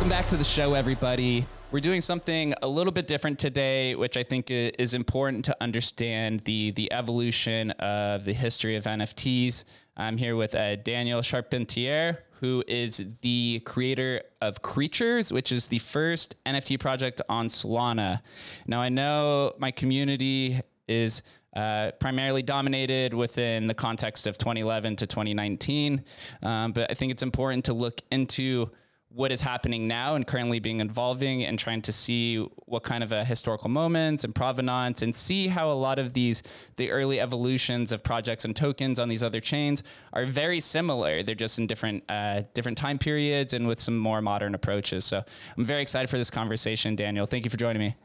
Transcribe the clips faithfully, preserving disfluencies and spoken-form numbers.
Welcome back to the show, everybody. We're doing something a little bit different today, which I think is important to understand the, the evolution of the history of N F Ts. I'm here with uh, Daniel Charpentier, who is the creator of Kreechures, which is the first N F T project on Solana. Now, I know my community is uh, primarily dominated within the context of twenty eleven to twenty nineteen, um, but I think it's important to look into what is happening now and currently being evolving and trying to see what kind of a historical moments and provenance and see how a lot of these, the early evolutions of projects and tokens on these other chains are very similar. They're just in different, uh, different time periods and with some more modern approaches. So I'm very excited for this conversation, Daniel. Thank you for joining me.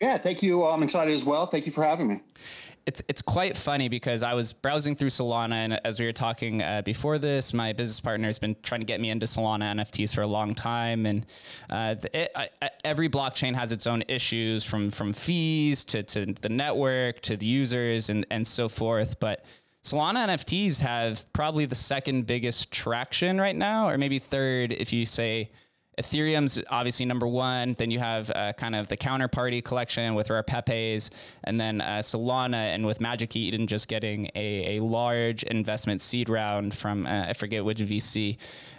Yeah, thank you. I'm excited as well. Thank you for having me. It's, it's quite funny because I was browsing through Solana, and as we were talking uh, before this, my business partner has been trying to get me into Solana N F Ts for a long time. And uh, it, I, every blockchain has its own issues, from, from fees to, to the network, to the users, and, and so forth. But Solana N F Ts have probably the second biggest traction right now, or maybe third if you say Ethereum's obviously number one. Then you have uh, kind of the Counterparty collection with Rare Pepe's, and then uh, Solana, and with Magic Eden just getting a, a large investment seed round from uh, I forget which V C.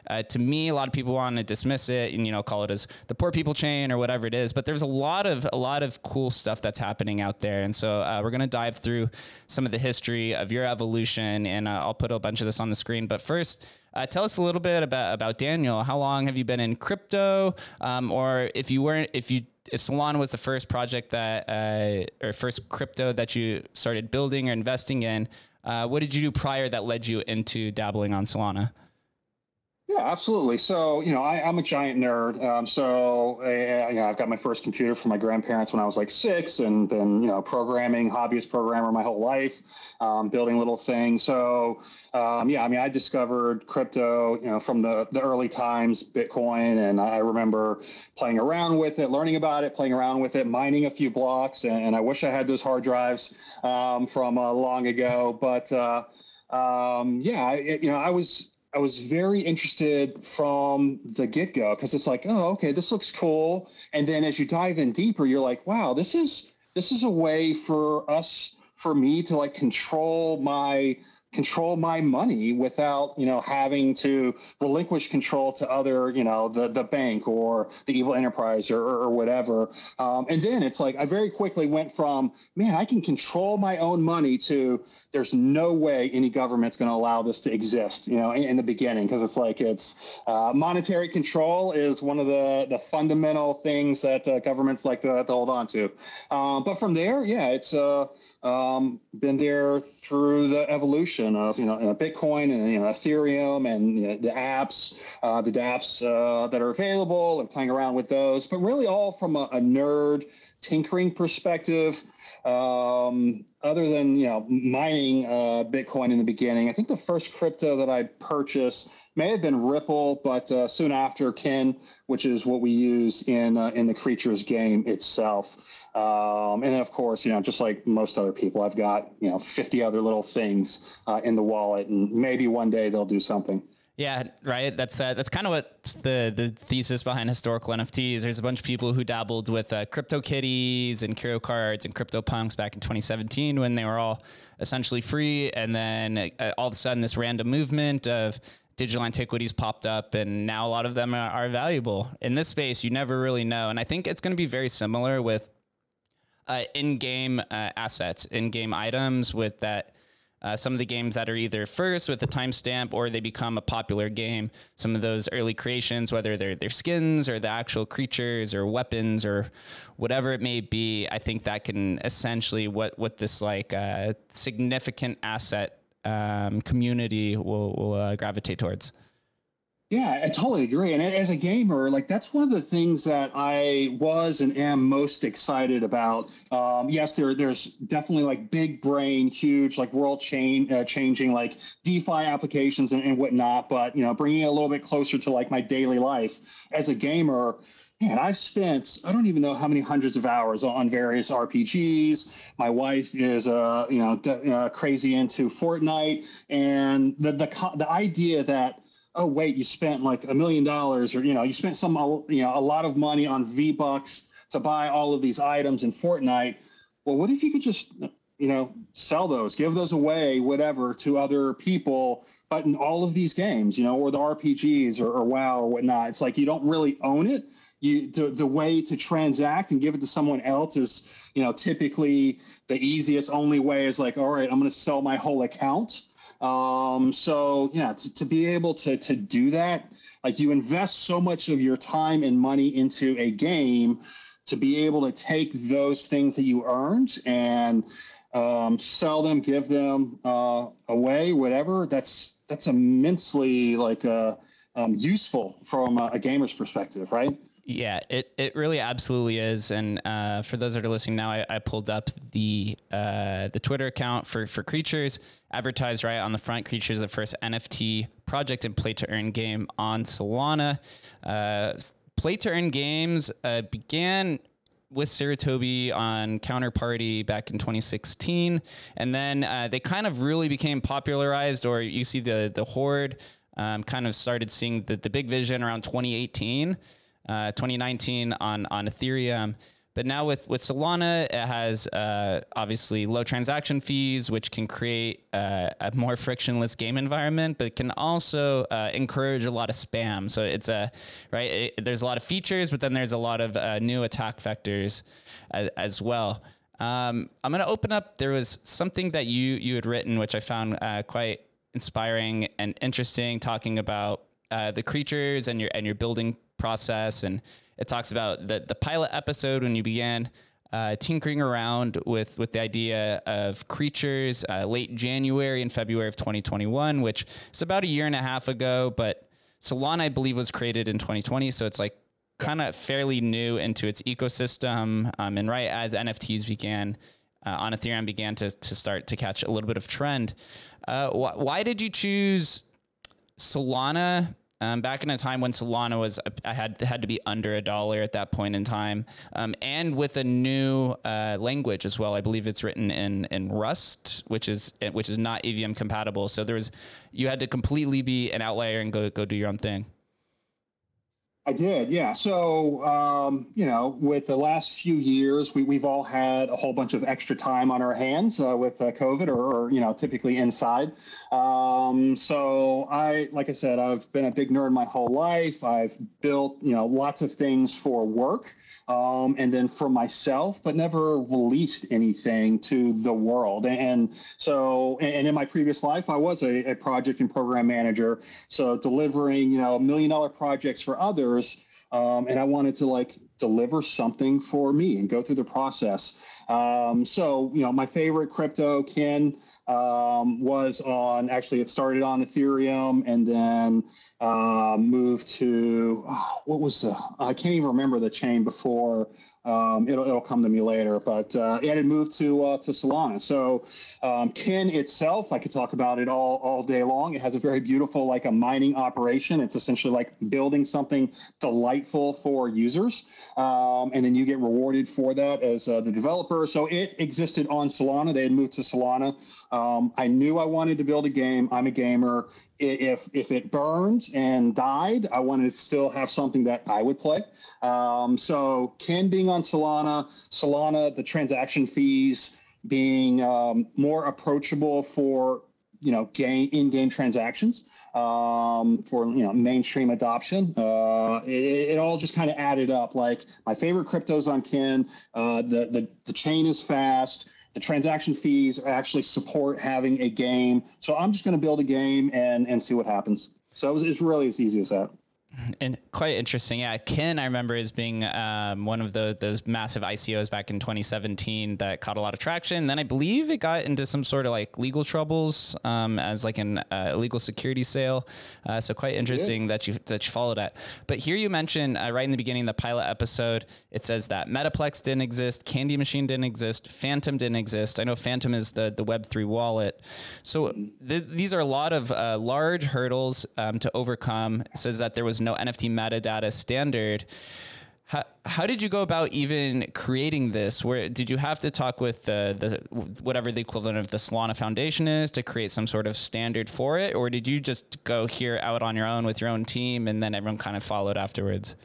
Uh, to me, a lot of people want to dismiss it and, you know, call it as the poor people chain or whatever it is. But there's a lot of a lot of cool stuff that's happening out there. And so uh, we're going to dive through some of the history of your evolution. And uh, I'll put a bunch of this on the screen. But first, uh, tell us a little bit about, about Daniel. How long have you been in crypto? Um, or if you weren't, if you if Solana was the first project that uh, or first crypto that you started building or investing in, uh, what did you do prior that led you into dabbling on Solana? Yeah, absolutely. So, you know, I, I'm a giant nerd. Um, so, uh, you know, I've got my first computer from my grandparents when I was like six, and been, you know, programming, hobbyist programmer my whole life, um, building little things. So, um, yeah, I mean, I discovered crypto, you know, from the, the early times, Bitcoin, and I remember playing around with it, learning about it, playing around with it, mining a few blocks. And, and I wish I had those hard drives um, from uh, long ago. But, uh, um, yeah, it, you know, I was... I was very interested from the get-go, because it's like, oh, okay, this looks cool. And then as you dive in deeper, you're like, wow, this is this is a way for us, for me to like control my control my money without, you know, having to relinquish control to other, you know, the the bank or the evil enterprise or, or whatever. Um, and then it's like I very quickly went from, man, I can control my own money to, there's no way any government's going to allow this to exist, you know, in, in the beginning, because it's like it's uh, monetary control is one of the, the fundamental things that uh, governments like to, to hold on to. Um, but from there, yeah, it's uh, um, been there through the evolution of, you know, Bitcoin and, you know, Ethereum and, you know, the apps, uh, the DApps uh, that are available, and playing around with those, but really all from a, a nerd tinkering perspective. Um, other than, you know, mining uh, Bitcoin in the beginning, I think the first crypto that I purchased may have been Ripple, but uh, soon after Kin, which is what we use in uh, in the Kreechures game itself. Um, and then, of course, you know, just like most other people, I've got, you know, fifty other little things uh, in the wallet, and maybe one day they'll do something. Yeah, right. That's uh, that's kind of what the the thesis behind historical N F Ts. There's a bunch of people who dabbled with uh, CryptoKitties and Curio Cards and CryptoPunks back in twenty seventeen when they were all essentially free, and then uh, all of a sudden this random movement of digital antiquities popped up, and now a lot of them are, are valuable. In this space, you never really know, and I think it's going to be very similar with uh, in-game uh, assets, in-game items, with that. Uh, some of the games that are either first with a timestamp or they become a popular game. Some of those early creations, whether they're their skins or the actual creatures or weapons or whatever it may be, I think that can essentially what what this like uh, significant asset um, community will, will uh, gravitate towards. Yeah, I totally agree. And as a gamer, like that's one of the things that I was and am most excited about. Um, yes, there there's definitely like big brain, huge, like world chain uh, changing, like DeFi applications and, and whatnot. But, you know, bringing it a little bit closer to like my daily life as a gamer. Man, I've spent, I don't even know how many hundreds of hours on various R P Gs. My wife is, uh, you know, uh, crazy into Fortnite, and the the, the idea that oh, wait, you spent like a million dollars or, you know, you spent some, you know, a lot of money on V-Bucks to buy all of these items in Fortnite. Well, what if you could just, you know, sell those, give those away, whatever, to other people, but in all of these games, you know, or the R P Gs or, or WoW or whatnot, it's like you don't really own it. You, the, the way to transact and give it to someone else is, you know, typically the easiest only way is like, all right, I'm going to sell my whole account. Um, so, yeah, to, to be able to, to do that, like you invest so much of your time and money into a game to be able to take those things that you earned and um, sell them, give them uh, away, whatever. That's that's immensely like uh, um, useful from a, a gamer's perspective, right? Yeah, it, it really absolutely is. And uh, for those that are listening now, I, I pulled up the uh, the Twitter account for, for Kreechures, advertised right on the front. Kreechures, the first N F T project and play-to-earn game on Solana. Uh, play-to-earn games uh, began with Saratobi on Counterparty back in twenty sixteen. And then uh, they kind of really became popularized, or you see the, the horde um, kind of started seeing the, the big vision around twenty eighteen. Uh, twenty nineteen on, on Ethereum. But now with, with Solana, it has uh, obviously low transaction fees, which can create uh, a more frictionless game environment, but it can also uh, encourage a lot of spam. So it's a, right, it, there's a lot of features, but then there's a lot of uh, new attack vectors as, as well. Um, I'm going to open up. There was something that you, you had written, which I found uh, quite inspiring and interesting, talking about uh, the Kreechures and your, and your building process, and it talks about the the pilot episode when you began uh, tinkering around with with the idea of Kreechures uh, late January and February of twenty twenty-one, which is about a year and a half ago. But Solana, I believe, was created in twenty twenty, so it's like kind of fairly new into its ecosystem. Um, and right as N F Ts began uh, on Ethereum, began to to start to catch a little bit of trend. Uh, wh why did you choose Solana? Um, back in a time when Solana was, I had had to be under a dollar at that point in time, um, and with a new uh, language as well. I believe it's written in in Rust, which is which is not E V M compatible. So there was, you had to completely be an outlier and go go do your own thing. I did, yeah. So um, you know, with the last few years, we we've all had a whole bunch of extra time on our hands uh, with uh, COVID, or, or you know, typically inside. Um, so I, like I said, I've been a big nerd my whole life. I've built you know lots of things for work, um, and then for myself, but never released anything to the world. And, and so, and in my previous life, I was a, a project and program manager, so delivering you know million dollar projects for others. Um, and I wanted to like deliver something for me and go through the process. Um, so, you know, my favorite crypto, Kin, um, was on, actually it started on Ethereum and then uh, moved to, oh, what was the, I can't even remember the chain before. Um, it'll, it'll come to me later, but uh, it had moved to uh, to Solana. So um, Kin itself, I could talk about it all all day long. It has a very beautiful, like a mining operation. It's essentially like building something delightful for users, um, and then you get rewarded for that as uh, the developer. So it existed on Solana. They had moved to Solana. Um, I knew I wanted to build a game. I'm a gamer. If if it burned and died, I wanted to still have something that I would play. Um, so Kin being on Solana, Solana, the transaction fees being um, more approachable for you know game in-game transactions um, for you know mainstream adoption. Uh, it, it all just kind of added up. Like my favorite cryptos on Kin, uh, the the the chain is fast. The transaction fees actually support having a game. So I'm just going to build a game and, and see what happens. So it was, it's really as easy as that. And quite interesting. Yeah. Kin, I remember as being um, one of the, those massive I C Os back in twenty seventeen that caught a lot of traction. And then I believe it got into some sort of like legal troubles um, as like an uh, illegal security sale. Uh, so quite interesting that you, that you followed that. But here you mentioned uh, right in the beginning of the pilot episode, it says that Metaplex didn't exist, Candy Machine didn't exist, Phantom didn't exist. I know Phantom is the, the Web three wallet. So th these are a lot of uh, large hurdles um, to overcome. It says that there was no N F T metadata standard. How, how did you go about even creating this? Where did you have to talk with the, the whatever the equivalent of the Solana Foundation is to create some sort of standard for it? Or did you just go here out on your own with your own team and then everyone kind of followed afterwards?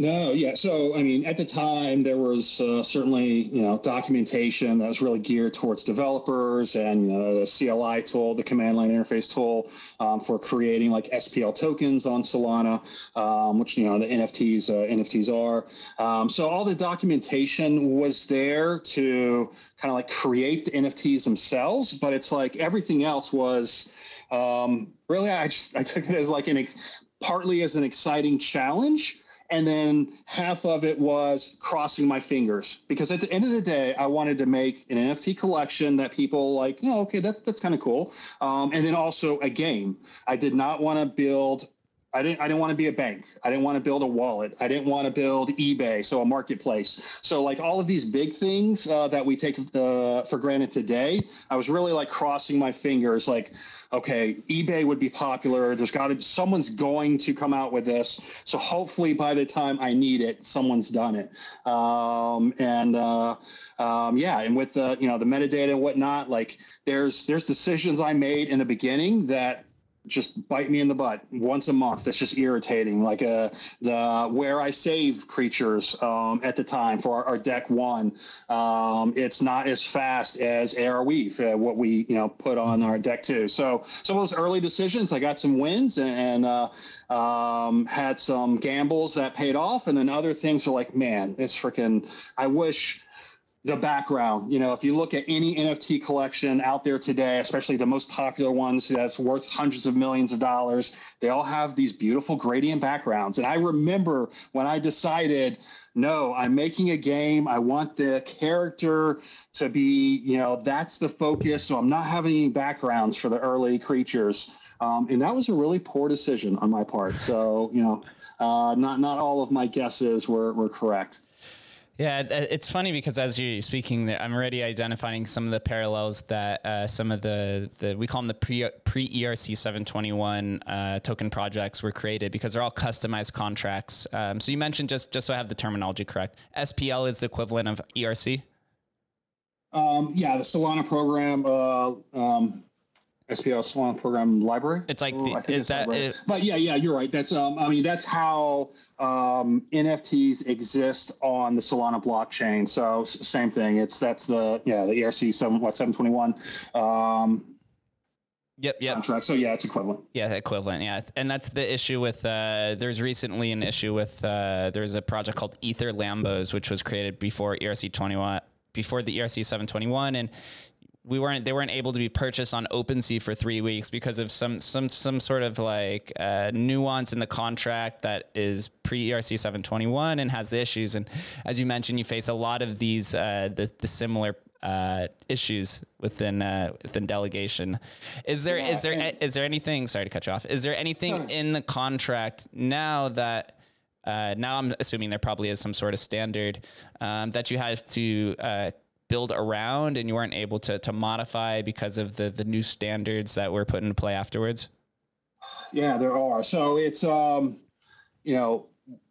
No, yeah. So, I mean, at the time, there was uh, certainly, you know, documentation that was really geared towards developers and uh, the C L I tool, the command line interface tool um, for creating like S P L tokens on Solana, um, which, you know, the N F Ts, uh, N F Ts are. Um, so all the documentation was there to kind of like create the N F Ts themselves, but it's like everything else was um, really, I, just, I took it as like an ex partly as an exciting challenge. And then half of it was crossing my fingers, because at the end of the day, I wanted to make an N F T collection that people like, oh, okay, that, that's kind of cool. Um, and then also a game. I did not want to build, I didn't, I didn't want to be a bank. I didn't want to build a wallet. I didn't want to build eBay, so a marketplace. So like all of these big things uh, that we take uh, for granted today, I was really like crossing my fingers, like, okay, eBay would be popular. There's got to, someone's going to come out with this. So hopefully by the time I need it, someone's done it. Um, and uh, um, yeah, and with the, you know, the metadata and whatnot, like there's, there's decisions I made in the beginning that just bite me in the butt once a month. That's just irritating. Like uh, the where I save creatures um, at the time for our, our deck one, um, it's not as fast as Arrowweave, uh, what we you know put on our deck two. So some of those early decisions, I got some wins and, and uh, um, had some gambles that paid off, and then other things are like, man, it's freaking. I wish. The background, you know, if you look at any N F T collection out there today, especially the most popular ones that's worth hundreds of millions of dollars, they all have these beautiful gradient backgrounds. And I remember when I decided, no, I'm making a game. I want the character to be, you know, that's the focus. So I'm not having any backgrounds for the early creatures. Um, and that was a really poor decision on my part. So, you know, uh, not not all of my guesses were, were correct. Yeah, it's funny because as you're speaking, I'm already identifying some of the parallels that uh, some of the, the, we call them the pre E R C seven twenty-one uh, token projects were created because they're all customized contracts. Um, so you mentioned, just, just so I have the terminology correct, S P L is the equivalent of E R C? Um, yeah, the Solana program, uh, um, S P L Solana program library. It's like, Ooh, the, is that, it, but yeah, yeah, you're right. That's, um, I mean, that's how, um, N F Ts exist on the Solana blockchain. So same thing. It's, that's the, yeah, the E R C seven twenty-one, um, Yep. Yep. Contract. So yeah, it's equivalent. Yeah. Equivalent. Yeah. And that's the issue with, uh, there's recently an issue with, uh, there's a project called Ether Lambos, which was created before E R C twenty-one, before the E R C seven twenty-one. And we weren't, they weren't able to be purchased on OpenSea for three weeks because of some, some, some sort of like uh, nuance in the contract that is pre E R C seven twenty-one and has the issues. And as you mentioned, you face a lot of these, uh, the, the similar uh, issues within, uh, within delegation. Is there, yeah, is there, and, is there anything, sorry to cut you off. Is there anything sure. in the contract now that, uh, now I'm assuming there probably is some sort of standard um, that you have to uh, build around and you weren't able to, to modify because of the, the new standards that were put into play afterwards? Yeah, there are. So it's, um, you know,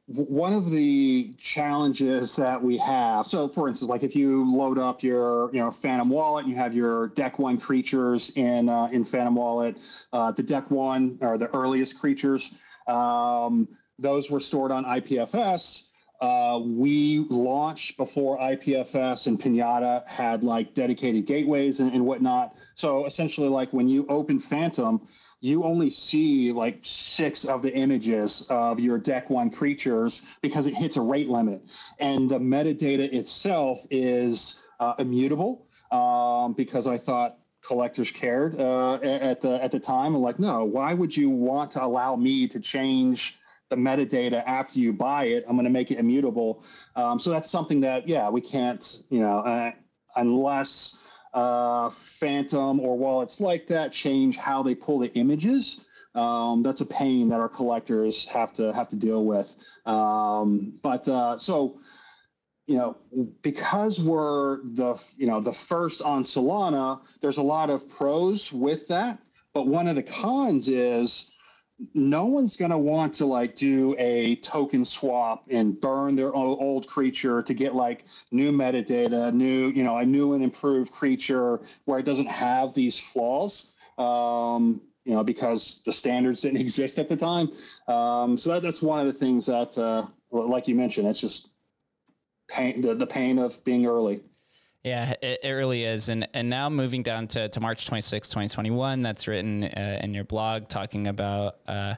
one of the challenges that we have. So for instance, like if you load up your, you know, Phantom wallet, you have your deck one creatures in, uh, in Phantom wallet, uh, the deck one or the earliest creatures, um, those were stored on I P F S. Uh, we launched before I P F S and Pinata had like dedicated gateways and, and whatnot. So essentially, like when you open Phantom, you only see like six of the images of your deck one creatures because it hits a rate limit. And the metadata itself is uh, immutable um, because I thought collectors cared uh, at the at the time. I'm like, no, why would you want to allow me to change the metadata after you buy it? I'm going to make it immutable. Um, so that's something that, yeah, we can't, you know, uh, unless uh, Phantom or wallets like that change how they pull the images. Um, that's a pain that our collectors have to have to deal with. Um, but uh, so, you know, because we're the, you know, the first on Solana, there's a lot of pros with that. But one of the cons is no one's going to want to like do a token swap and burn their old creature to get like new metadata, new, you know, a new and improved creature where it doesn't have these flaws, um, you know, because the standards didn't exist at the time. Um, so that, that's one of the things that, uh, like you mentioned, it's just pain, the, the pain of being early. Yeah, it, it really is. And and now moving down to, to March twenty-sixth, twenty twenty-one, that's written uh, in your blog talking about uh,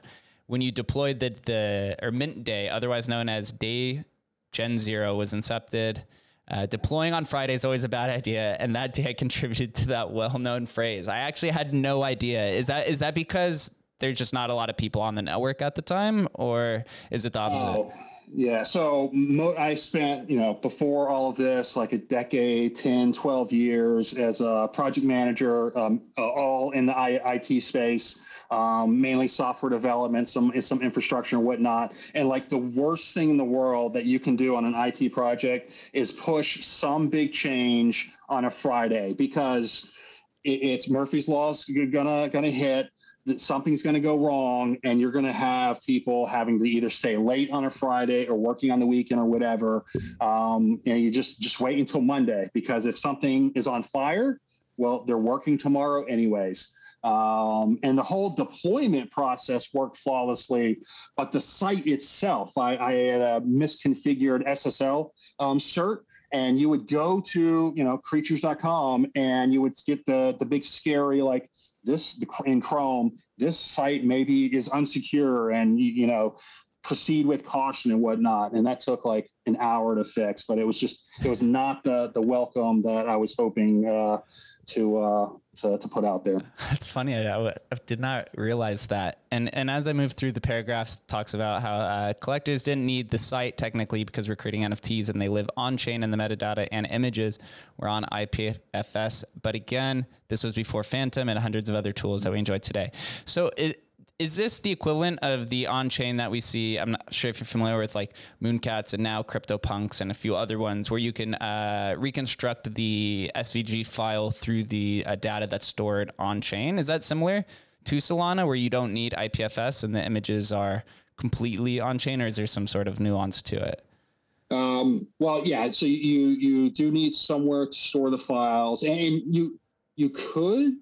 when you deployed the, the or mint day, otherwise known as day Gen Zero was incepted. Uh, deploying on Friday is always a bad idea. And that day I contributed to that well-known phrase. I actually had no idea. Is that is that because there's just not a lot of people on the network at the time, or is it the opposite? Oh. Yeah. So mo I spent, you know, before all of this, like a decade, ten, twelve years as a project manager, um, uh, all in the I IT space, um, mainly software development, some, some infrastructure and whatnot. And like the worst thing in the world that you can do on an I T project is push some big change on a Friday, because it, it's Murphy's Law's gonna, gonna hit. That something's going to go wrong, and you're going to have people having to either stay late on a Friday or working on the weekend or whatever. Um, and you just just wait until Monday, because if something is on fire, well, they're working tomorrow anyways. Um, and the whole deployment process worked flawlessly, but the site itself, I, I had a misconfigured S S L um, cert. And you would go to, you know, Kreechures dot com, and you would get the the big scary, like, this in Chrome, this site maybe is unsecure, and, you know, proceed with caution and whatnot. And that took like an hour to fix, but it was just, it was not the the welcome that I was hoping uh, to, uh, to to put out there. That's funny. I, I did not realize that. And and as I move through the paragraphs, it talks about how uh, collectors didn't need the site technically because we're creating N F Ts and they live on chain, and the metadata and images were on I P F S. But again, this was before Phantom and hundreds of other tools that we enjoy today. So it. Is this the equivalent of the on-chain that we see? I'm not sure if you're familiar with like Mooncats and now CryptoPunks and a few other ones where you can uh, reconstruct the S V G file through the uh, data that's stored on-chain. Is that similar to Solana, where you don't need I P F S and the images are completely on-chain, or is there some sort of nuance to it? Um, well, yeah. So you you do need somewhere to store the files, and you you could.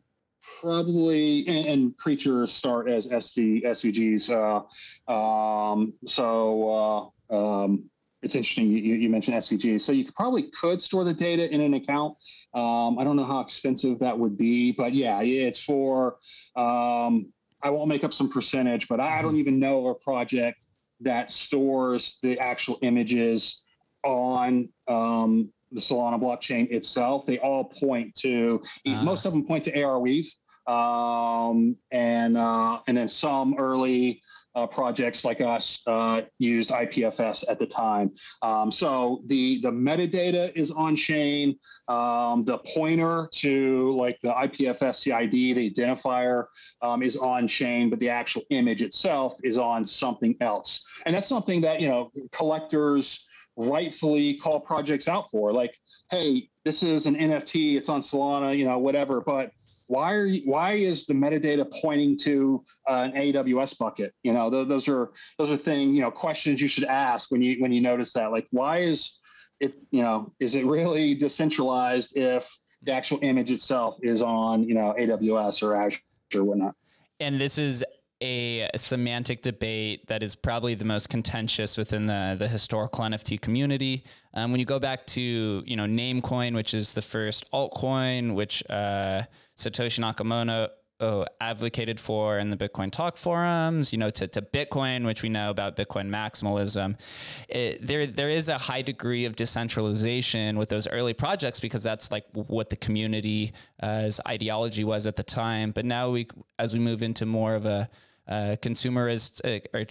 Probably and, and creatures start as S V, S V Gs. Uh, um, so uh, um, it's interesting you, you mentioned S V Gs. So you could probably could store the data in an account. Um, I don't know how expensive that would be, but yeah, it's for. Um, I won't make up some percentage, but I don't even know of a project that stores the actual images on. Um, the Solana blockchain itself. They all point to, uh, most of them point to ARWeave, um, and, uh, and then some early uh, projects like us uh, used I P F S at the time. Um, so the, the metadata is on chain. Um, the pointer to like the I P F S C I D, the identifier, um, is on chain, but the actual image itself is on something else. And that's something that, you know, collectors rightfully call projects out for, like, hey, this is an N F T, it's on Solana, you know, whatever, but why are you, why is the metadata pointing to uh, an A W S bucket? You know, th those are those are things, you know, questions you should ask when you when you notice that, like, why is it, you know, is it really decentralized if the actual image itself is on, you know, A W S or Azure or whatnot? And this is a semantic debate that is probably the most contentious within the, the historical N F T community. Um, when you go back to, you know, Namecoin, which is the first altcoin, which uh, Satoshi Nakamoto oh, advocated for in the Bitcoin talk forums, you know, to, to Bitcoin, which we know about Bitcoin maximalism. It, there, there is a high degree of decentralization with those early projects, because that's like what the community's uh, ideology was at the time. But now we, as we move into more of a, Uh, consumerist, uh, or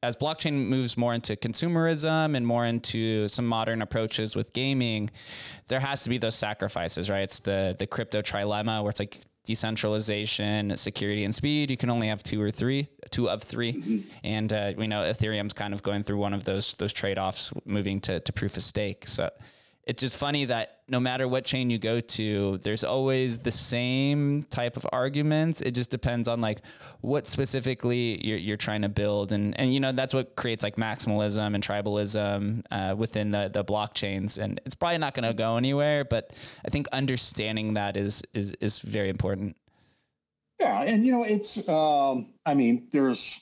as blockchain moves more into consumerism and more into some modern approaches with gaming, there has to be those sacrifices, right? It's the, the crypto trilemma, where it's like decentralization, security, and speed. You can only have two or three, two of three. Mm-hmm. And uh, we know Ethereum's kind of going through one of those, those trade-offs, moving to, to proof of stake. So it's just funny that no matter what chain you go to, there's always the same type of arguments. It just depends on like what specifically you're, you're trying to build. And, and, you know, that's what creates like maximalism and tribalism uh, within the, the blockchains. And it's probably not going to go anywhere, but I think understanding that is, is, is very important. Yeah. And, you know, it's, um, I mean, there's,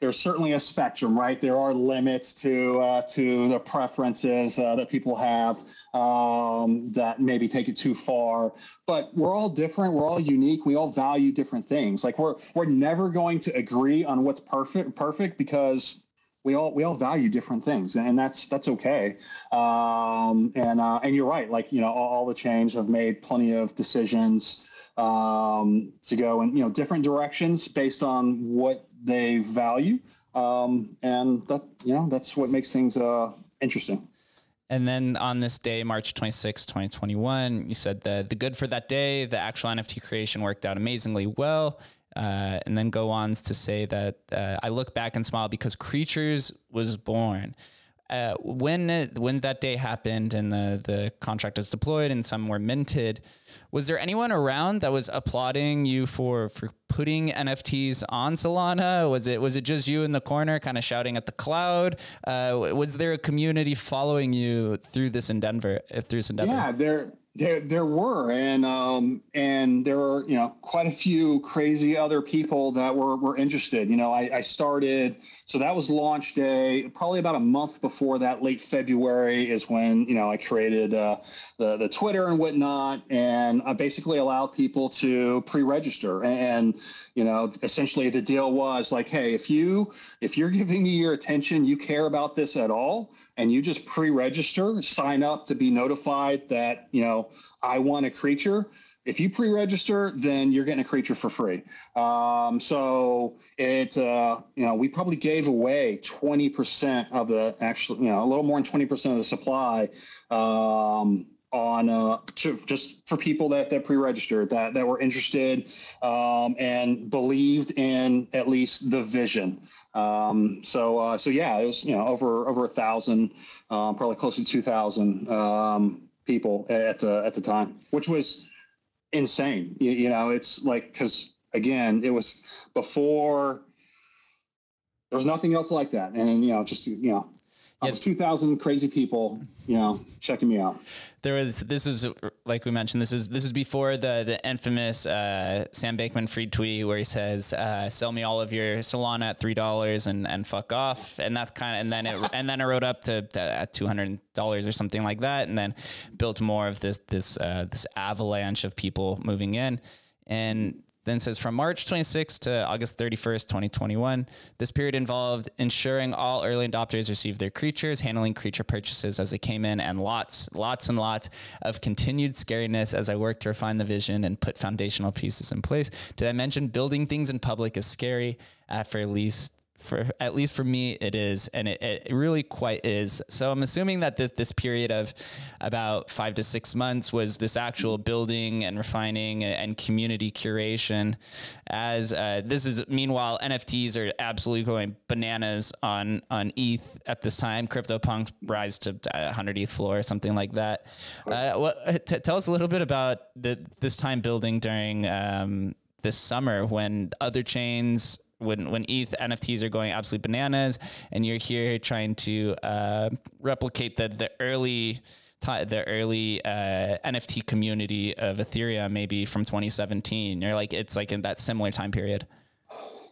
There's certainly a spectrum, right? There are limits to uh, to the preferences uh, that people have um, that maybe take it too far. But we're all different. We're all unique. We all value different things. Like we're we're never going to agree on what's perfect perfect because we all we all value different things, and that's that's okay. Um, and uh, and you're right. Like you know, all, all the chains have made plenty of decisions um, to go in you know different directions based on what they value, um, and that you know that's what makes things uh, interesting. And then on this day, March twenty-sixth, twenty twenty-one, you said the the good for that day, the actual N F T creation worked out amazingly well. Uh, and then go on to say that uh, I look back and smile because Kreechures was born. Uh, when it, when that day happened and the the contract was deployed and some were minted, was there anyone around that was applauding you for for putting N F Ts on Solana? Was it was it just you in the corner, kind of shouting at the cloud? Uh, was there a community following you through this endeavor? Through this endeavor? Yeah, there there there were, and um and there were you know quite a few crazy other people that were were interested. You know, I, I started. So that was launch day. Probably about a month before that, late February, is when you know I created uh, the the Twitter and whatnot, and I basically allowed people to pre-register. And you know, essentially the deal was like, hey, if you if you're giving me your attention, you care about this at all, and you just pre-register, sign up to be notified that you know I want a creature. If you pre-register, then you're getting a creature for free. Um, so it, uh, you know, we probably gave away twenty percent of the actually, you know, a little more than twenty percent of the supply um, on uh, to, just for people that that pre-registered, that that were interested um, and believed in at least the vision. Um, so, uh, so yeah, it was you know over over a thousand, um, probably close to two thousand um, people at the at the time, which was insane. You, you know, it's like, because again, it was before there was nothing else like that. And, you know, just, you know, almost yeah. two thousand crazy people, you know, checking me out. There was, this is like we mentioned, this is, this is before the, the infamous, uh, Sam Bankman-Fried tweet where he says, uh, sell me all of your Solana at three dollars and, and fuck off. And that's kind of, and then it, and then it rode up to, to two hundred dollars or something like that. And then built more of this, this, uh, this avalanche of people moving in. And then says from March twenty-sixth to August thirty-first, twenty twenty-one, this period involved ensuring all early adopters received their creatures, handling creature purchases as they came in, and lots, lots and lots of continued scariness as I worked to refine the vision and put foundational pieces in place. Did I mention building things in public is scary? Uh, for at least for at least for me, it is, and it, it really quite is. So I'm assuming that this, this period of about five to six months was this actual building and refining and community curation as uh, this is. Meanwhile, N F Ts are absolutely going bananas on, on E T H at this time. CryptoPunks rise to one hundred E T H floor or something like that. Uh, what, t tell us a little bit about the, this time building during um, this summer when other chains, When, when E T H N F Ts are going absolutely bananas and you're here trying to uh, replicate the, the early, the early uh, N F T community of Ethereum, maybe from twenty seventeen, you're like, it's like in that similar time period.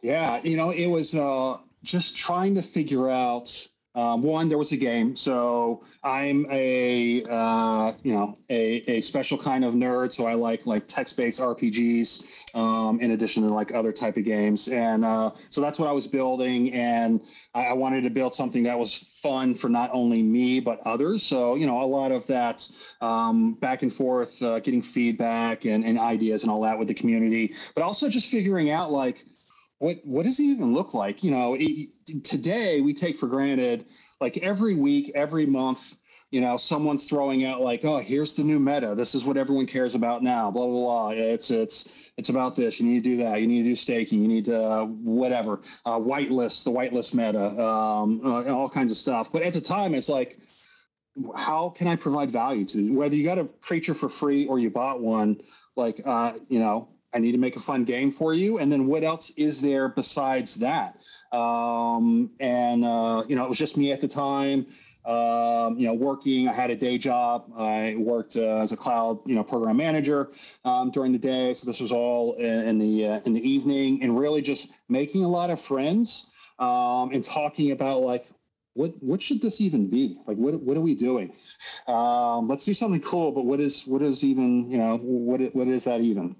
Yeah. You know, it was uh, just trying to figure out um, one, there was a game. So I'm a, uh, you know, a, a special kind of nerd. So I like, like text-based R P Gs, um, in addition to like other type of games. And, uh, so that's what I was building. And I, I wanted to build something that was fun for not only me, but others. So, you know, a lot of that, um, back and forth, uh, getting feedback and, and ideas and all that with the community, but also just figuring out like, What, what does it even look like? You know, it, today we take for granted, like every week, every month, you know, someone's throwing out like, oh, here's the new meta. This is what everyone cares about now, blah, blah, blah. It's, it's, it's about this. You need to do that. You need to do staking. You need to uh, whatever, uh, whitelist, the whitelist meta, um, uh, and all kinds of stuff. But at the time, it's like, how can I provide value to, whether you got a creature for free or you bought one, like, uh, you know, I need to make a fun game for you. And then what else is there besides that? Um, and, uh, you know, it was just me at the time, um, you know, working. I had a day job. I worked uh, as a cloud, you know, program manager um, during the day. So this was all in the uh, in the evening, and really just making a lot of friends um, and talking about, like, What what should this even be? Like, what what are we doing? Um, let's do something cool, but what is what is even, you know, what what is that even?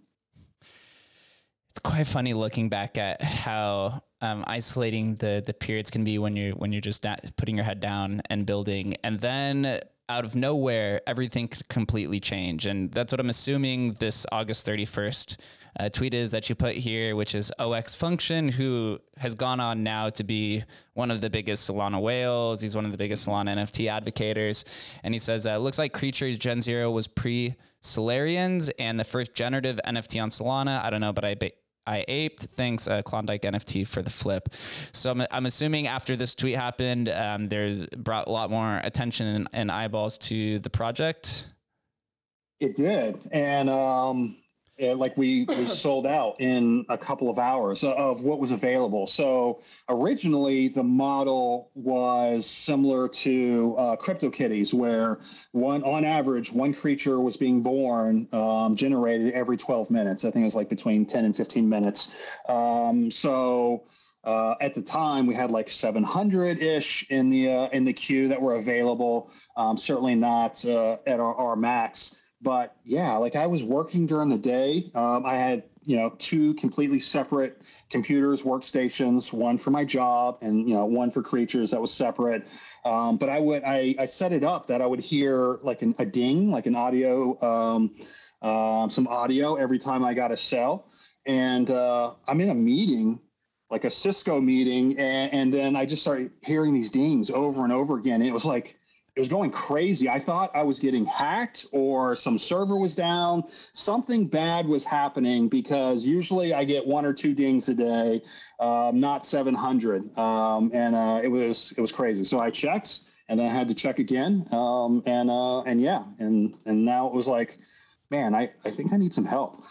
It's quite funny looking back at how um, isolating the the periods can be when you when you're just putting your head down and building, and then out of nowhere everything could completely change. And that's what I'm assuming this August thirty-first uh, tweet is that you put here, which is O X Function, who has gone on now to be one of the biggest Solana whales. He's one of the biggest Solana N F T advocators. And he says, uh, looks like Kreechures Gen Zero was pre-Solarians and the first generative N F T on Solana. I don't know, but I bet I aped. Thanks, uh, Klondike N F T for the flip. So I'm, I'm assuming after this tweet happened, um, there's brought a lot more attention and, and eyeballs to the project. It did. And um, it, like we, we sold out in a couple of hours of what was available. So originally the model was similar to uh, CryptoKitties, where one on average, one creature was being born, um, generated every twelve minutes. I think it was like between ten and fifteen minutes. Um, so uh, at the time we had like seven hundred ish in the uh, in the queue that were available. Um, certainly not uh, at our, our max. But yeah, like I was working during the day. Um, I had, you know, two completely separate computers, workstations, one for my job and, you know, one for Kreechures that was separate. Um, but I would, I, I set it up that I would hear like an, a ding, like an audio, um, uh, some audio every time I got a sell. And uh, I'm in a meeting, like a Cisco meeting. And, and then I just started hearing these dings over and over again. And it was like, it was going crazy. I thought I was getting hacked or some server was down. Something bad was happening, because usually I get one or two dings a day, um, not seven hundred. Um, and uh, it was it was crazy. So I checked, and then I had to check again. Um, and uh, and yeah, and and now it was like, man, I, I think I need some help.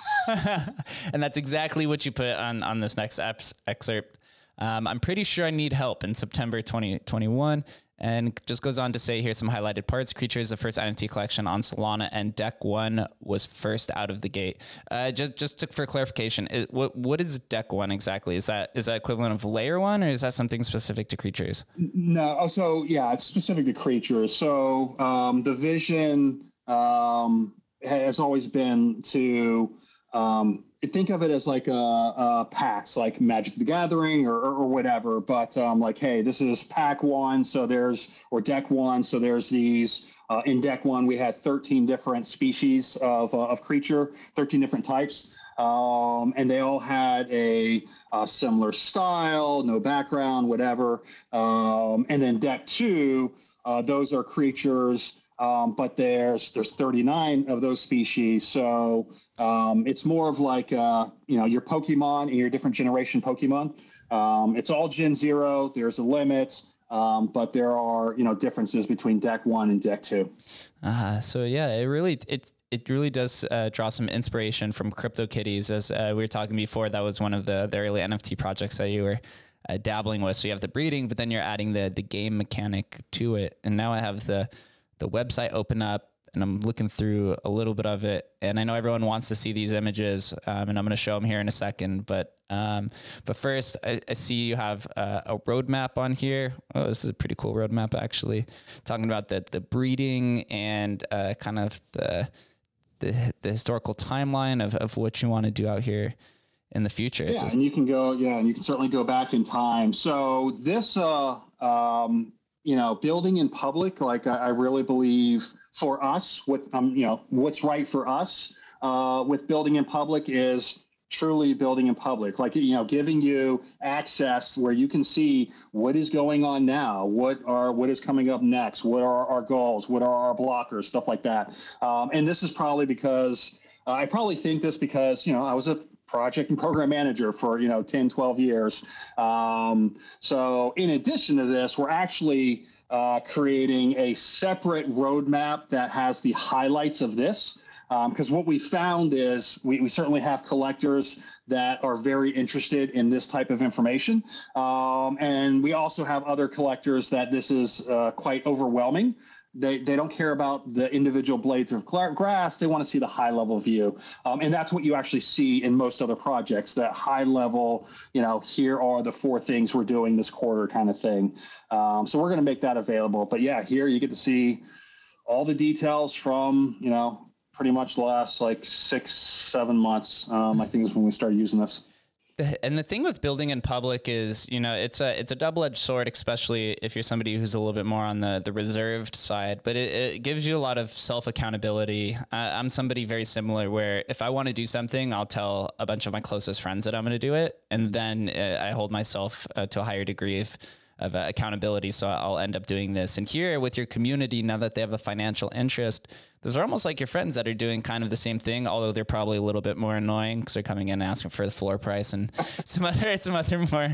And that's exactly what you put on on this next ex excerpt. Um, I'm pretty sure I need help in September twenty twenty-one. And just goes on to say, here's some highlighted parts. Kreechures, the first N F T collection on Solana, and Deck One was first out of the gate. Uh, just just to, for clarification, it, what what is Deck One exactly? Is that is that equivalent of Layer One, or is that something specific to Kreechures? No, oh, so yeah, it's specific to Kreechures. So um, the vision um, has always been to. Um, Think of it as like a, a packs, like Magic the Gathering or, or, or whatever. But um, like, hey, this is pack one, so there's or deck one, so there's these. Uh, in deck one, we had thirteen different species of uh, of creature, thirteen different types, um, and they all had a, a similar style, no background, whatever. Um, and then deck two, uh, those are creatures. Um, but there's there's thirty-nine of those species, so um, it's more of like uh, you know, your Pokemon and your different generation Pokemon. Um, it's all Gen Zero. There's a limit, um, but there are, you know, differences between Deck One and Deck Two. Uh, so yeah, it really it it really does uh, draw some inspiration from CryptoKitties, as uh, we were talking before. That was one of the the early N F T projects that you were. Uh, dabbling with. So you have the breeding, but then you're adding the the game mechanic to it. And now I have the the website open up, and I'm looking through a little bit of it. And I know everyone wants to see these images, um, and I'm going to show them here in a second. But um, but first, I, I see you have uh, a roadmap on here. Oh, this is a pretty cool roadmap, actually. Talking about the the breeding and uh, kind of the, the the historical timeline of of what you want to do out here in the future. Yeah, and you can go, yeah, and you can certainly go back in time. So this, uh, um, you know, building in public, like I, I really believe for us, what, um, you know, what's right for us uh, with building in public is truly building in public, like, you know, giving you access where you can see what is going on now, what are what is coming up next, what are our goals, what are our blockers, stuff like that. Um, and this is probably because uh, I probably think this because, you know, I was a project and program manager for, you know, ten, twelve years. Um, so in addition to this, we're actually uh, creating a separate roadmap that has the highlights of this. Because um, what we found is we, we certainly have collectors that are very interested in this type of information. Um, and we also have other collectors that this is uh, quite overwhelming. They, they don't care about the individual blades of grass. They want to see the high level view. Um, and that's what you actually see in most other projects, that high level, you know, here are the four things we're doing this quarter kind of thing. Um, so we're going to make that available. But yeah, here you get to see all the details from, you know, pretty much the last like six, seven months, um, I think is when we started using this. And the thing with building in public is, you know, it's a, it's a double-edged sword, especially if you're somebody who's a little bit more on the, the reserved side, but it, it gives you a lot of self-accountability. Uh, I'm somebody very similar where if I want to do something, I'll tell a bunch of my closest friends that I'm going to do it. And then uh, I hold myself uh, to a higher degree of, of uh, accountability. So I'll end up doing this. And here with your community, now that they have a financial interest, those are almost like your friends that are doing kind of the same thing, although they're probably a little bit more annoying because they're coming in and asking for the floor price and some other some other more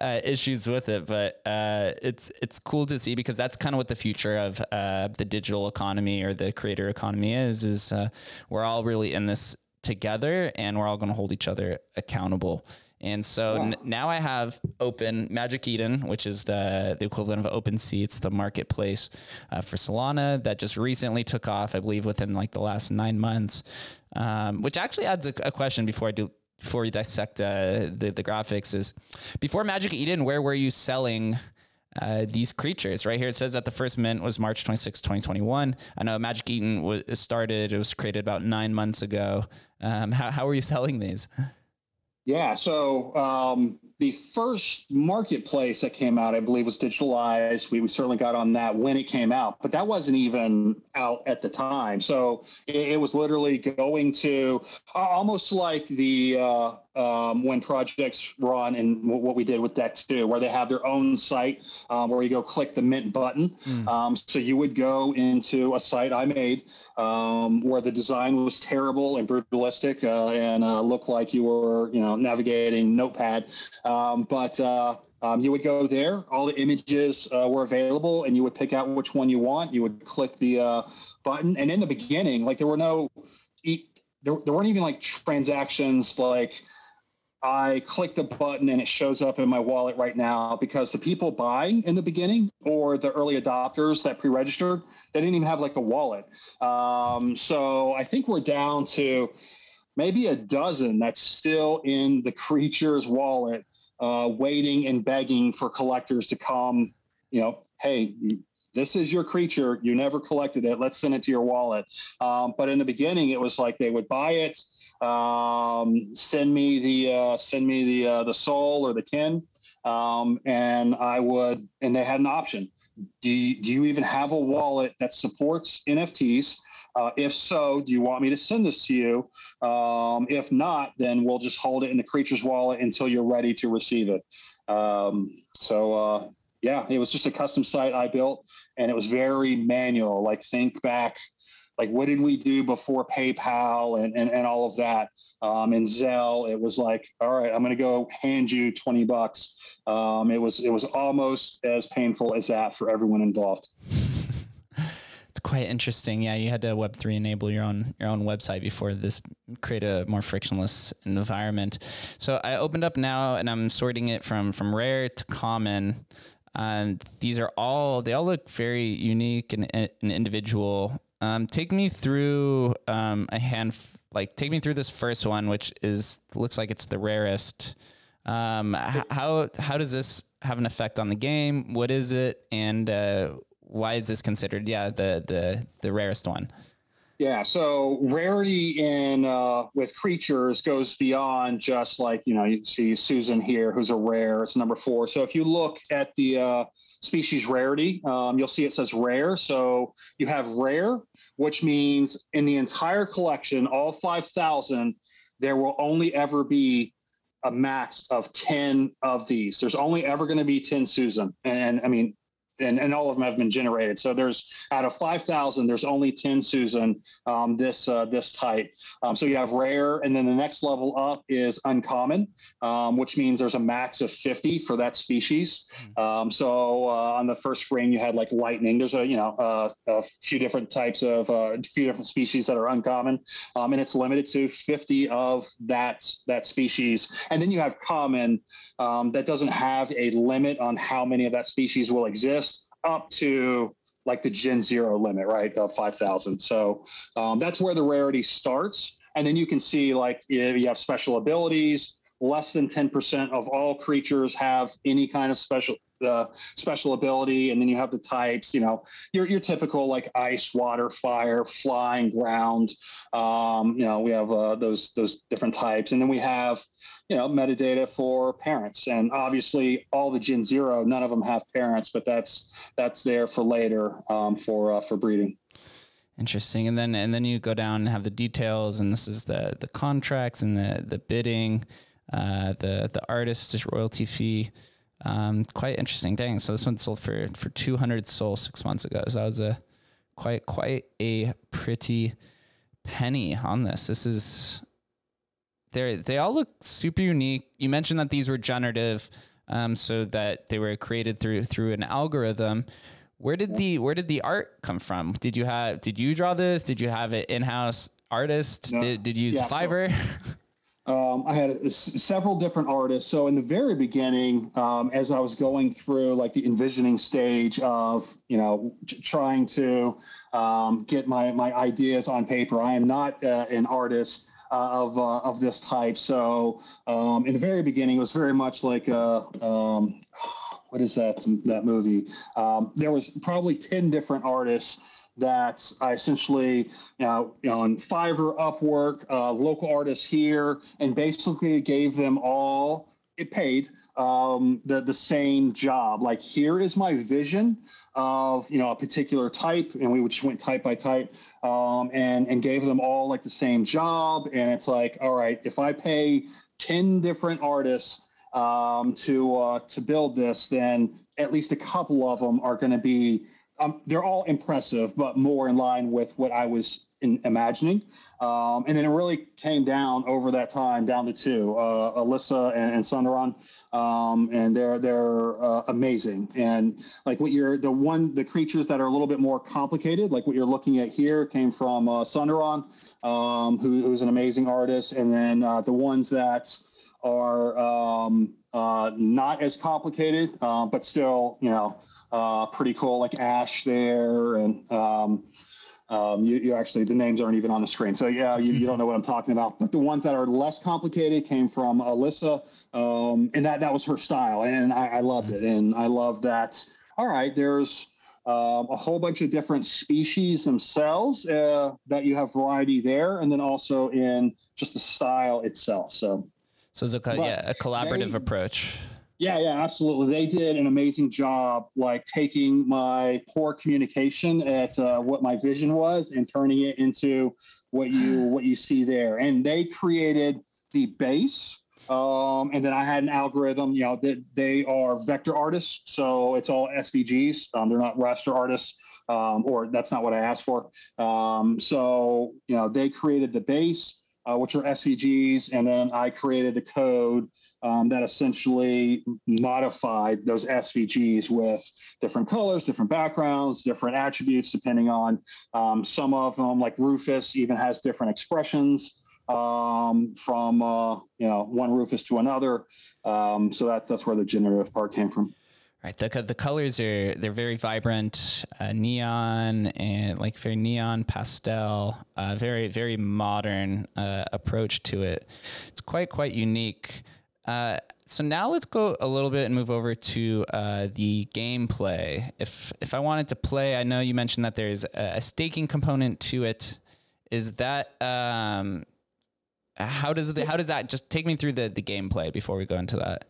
uh, issues with it. But uh, it's it's cool to see, because that's kind of what the future of uh, the digital economy or the creator economy is, is uh, we're all really in this together and we're all going to hold each other accountable. And so yeah. n now I have open Magic Eden, which is the, the equivalent of OpenSea. It's the marketplace uh, for Solana that just recently took off, I believe, within like the last nine months, um, which actually adds a, a question before I do, before we dissect uh, the, the graphics is, before Magic Eden, where were you selling uh, these creatures? Right here, it says that the first mint was March twenty-sixth, twenty twenty-one. I know Magic Eden was started, it was created about nine months ago. Um, how, how were you selling these? Yeah, so um, the first marketplace that came out, I believe, was Digitalized. We, we certainly got on that when it came out, but that wasn't even out at the time. So it, it was literally going to uh, almost like the uh, um, when projects were on, and what we did with Deck two, where they have their own site um, where you go click the mint button. Mm. Um, so you would go into a site I made um, where the design was terrible and brutalistic uh, and uh, looked like you were, you know, navigating Notepad. Um, but uh, um, you would go there, all the images uh, were available, and you would pick out which one you want. You would click the uh, button. And in the beginning, like there were no, there, there weren't even like transactions, like I click the button and it shows up in my wallet right now, because the people buying in the beginning or the early adopters that pre-registered, they didn't even have like a wallet. Um, so I think we're down to maybe a dozen that's still in the Kreechures wallet, uh, waiting and begging for collectors to come, you know, hey, this is your creature. You never collected it. Let's send it to your wallet. Um, but in the beginning, it was like they would buy it, um, send me the uh, send me the uh, the soul or the kin, um, and I would, and they had an option. Do you, do you even have a wallet that supports N F Ts? Uh, if so, do you want me to send this to you? Um, if not, then we'll just hold it in the Kreechures wallet until you're ready to receive it. Um, so, uh, yeah, it was just a custom site I built, and it was very manual. Like, think back, like, what did we do before PayPal and, and, and all of that? Um, and Zelle, it was like, all right, I'm going to go hand you twenty bucks. Um, it was, it was almost as painful as that for everyone involved. Quite interesting. Yeah, you had to Web three enable your own your own website before this, create a more frictionless environment. So I opened up now and I'm sorting it from from rare to common. And um, these are all, they all look very unique and, and individual. Um, take me through um, a hand, like take me through this first one, which is, looks like it's the rarest. Um, how, how does this have an effect on the game? What is it? And uh, why is this considered, yeah, the the the rarest one? Yeah, so rarity in uh, with Kreechures goes beyond just like, you know, you see Susan here, who's a rare. It's number four. So if you look at the uh, species rarity, um, you'll see it says rare. So you have rare, which means in the entire collection, all five thousand, there will only ever be a max of ten of these. There's only ever going to be ten Susan. And, and I mean, and, and all of them have been generated. So there's, out of five thousand, there's only ten Susan um, this uh, this type. Um, so you have rare, and then the next level up is uncommon, um, which means there's a max of fifty for that species. Um, so uh, on the first screen, you had like lightning. There's a you know uh, a few different types of uh, a few different species that are uncommon, um, and it's limited to fifty of that that species. And then you have common, um, that doesn't have a limit on how many of that species will exist, up to like the Gen Zero limit, right, of five thousand. So um, that's where the rarity starts. And then you can see, like, you have special abilities. Less than ten percent of all creatures have any kind of special uh, special ability. And then you have the types, you know, your, your typical, like, ice, water, fire, flying, ground. Um, you know, we have uh, those those different types. And then we have, you know, metadata for parents. And obviously all the Gen Zero, none of them have parents, but that's that's there for later um, for uh, for breeding. Interesting. And then and then you go down and have the details, and this is the the contracts and the the bidding, uh, the the artist's royalty fee. Um, quite interesting. Dang. So this one sold for for two hundred soul six months ago. So that was a quite quite a pretty penny on this. This is. They they all look super unique. You mentioned that these were generative, um, so that they were created through through an algorithm. Where did the where did the art come from? Did you have did you draw this? Did you have an in-house artist? No. Did did you use yeah, Fiverr? Sure. Um, I had a, several different artists. So in the very beginning, um, as I was going through like the envisioning stage of, you know, trying to um, get my my ideas on paper, I am not uh, an artist. Uh, of uh, of this type. So um, in the very beginning, it was very much like a, um, what is that that movie? Um, there was probably ten different artists that I essentially, you know, you know on Fiverr, Upwork, uh, local artists here, and basically gave them all it paid um, the the same job. Like, here is my vision of, you know, a particular type, and we just went type by type, um, and and gave them all like the same job. And it's like, all right, if I pay ten different artists um, to uh, to build this, then at least a couple of them are going to be, um, they're all impressive, but more in line with what I was in imagining. Um, and then it really came down over that time down to two, uh, Alyssa and, and Sundaran, um, and they're they're uh, amazing. And like what you're the one the creatures that are a little bit more complicated, like what you're looking at here, came from uh, Sundaran, um, who, who's an amazing artist. And then uh, the ones that are um, uh, not as complicated, uh, but still, you know, uh, pretty cool, like Ash there, and. Um, Um, you, you actually, the names aren't even on the screen. So yeah, you, you don't know what I'm talking about. But the ones that are less complicated came from Alyssa, um, and that, that was her style. And I, I loved it. And I love that. All right, there's um, a whole bunch of different species themselves uh, that you have variety there. And then also in just the style itself. So, so it's a, yeah, a collaborative they, approach. Yeah, yeah, absolutely. They did an amazing job, like taking my poor communication at uh, what my vision was and turning it into what you what you see there. And they created the base, um, and then I had an algorithm. You know, that they, they are vector artists, so it's all S V Gs. Um, they're not raster artists, um, or that's not what I asked for. Um, so you know, they created the base, Uh, which are S V Gs, and then I created the code um, that essentially modified those S V Gs with different colors, different backgrounds, different attributes, depending on um, some of them, like Rufus even has different expressions um, from, uh, you know, one Rufus to another. Um, so that's, that's where the generative part came from. Right. The, the colors are, they're very vibrant, uh, neon, and like very neon pastel, uh, very, very modern, uh, approach to it. It's quite, quite unique. Uh, so now let's go a little bit and move over to, uh, the gameplay. If, if I wanted to play, I know you mentioned that there's a staking component to it. Is that, um, how does the, how does that just take me through the, the gameplay before we go into that?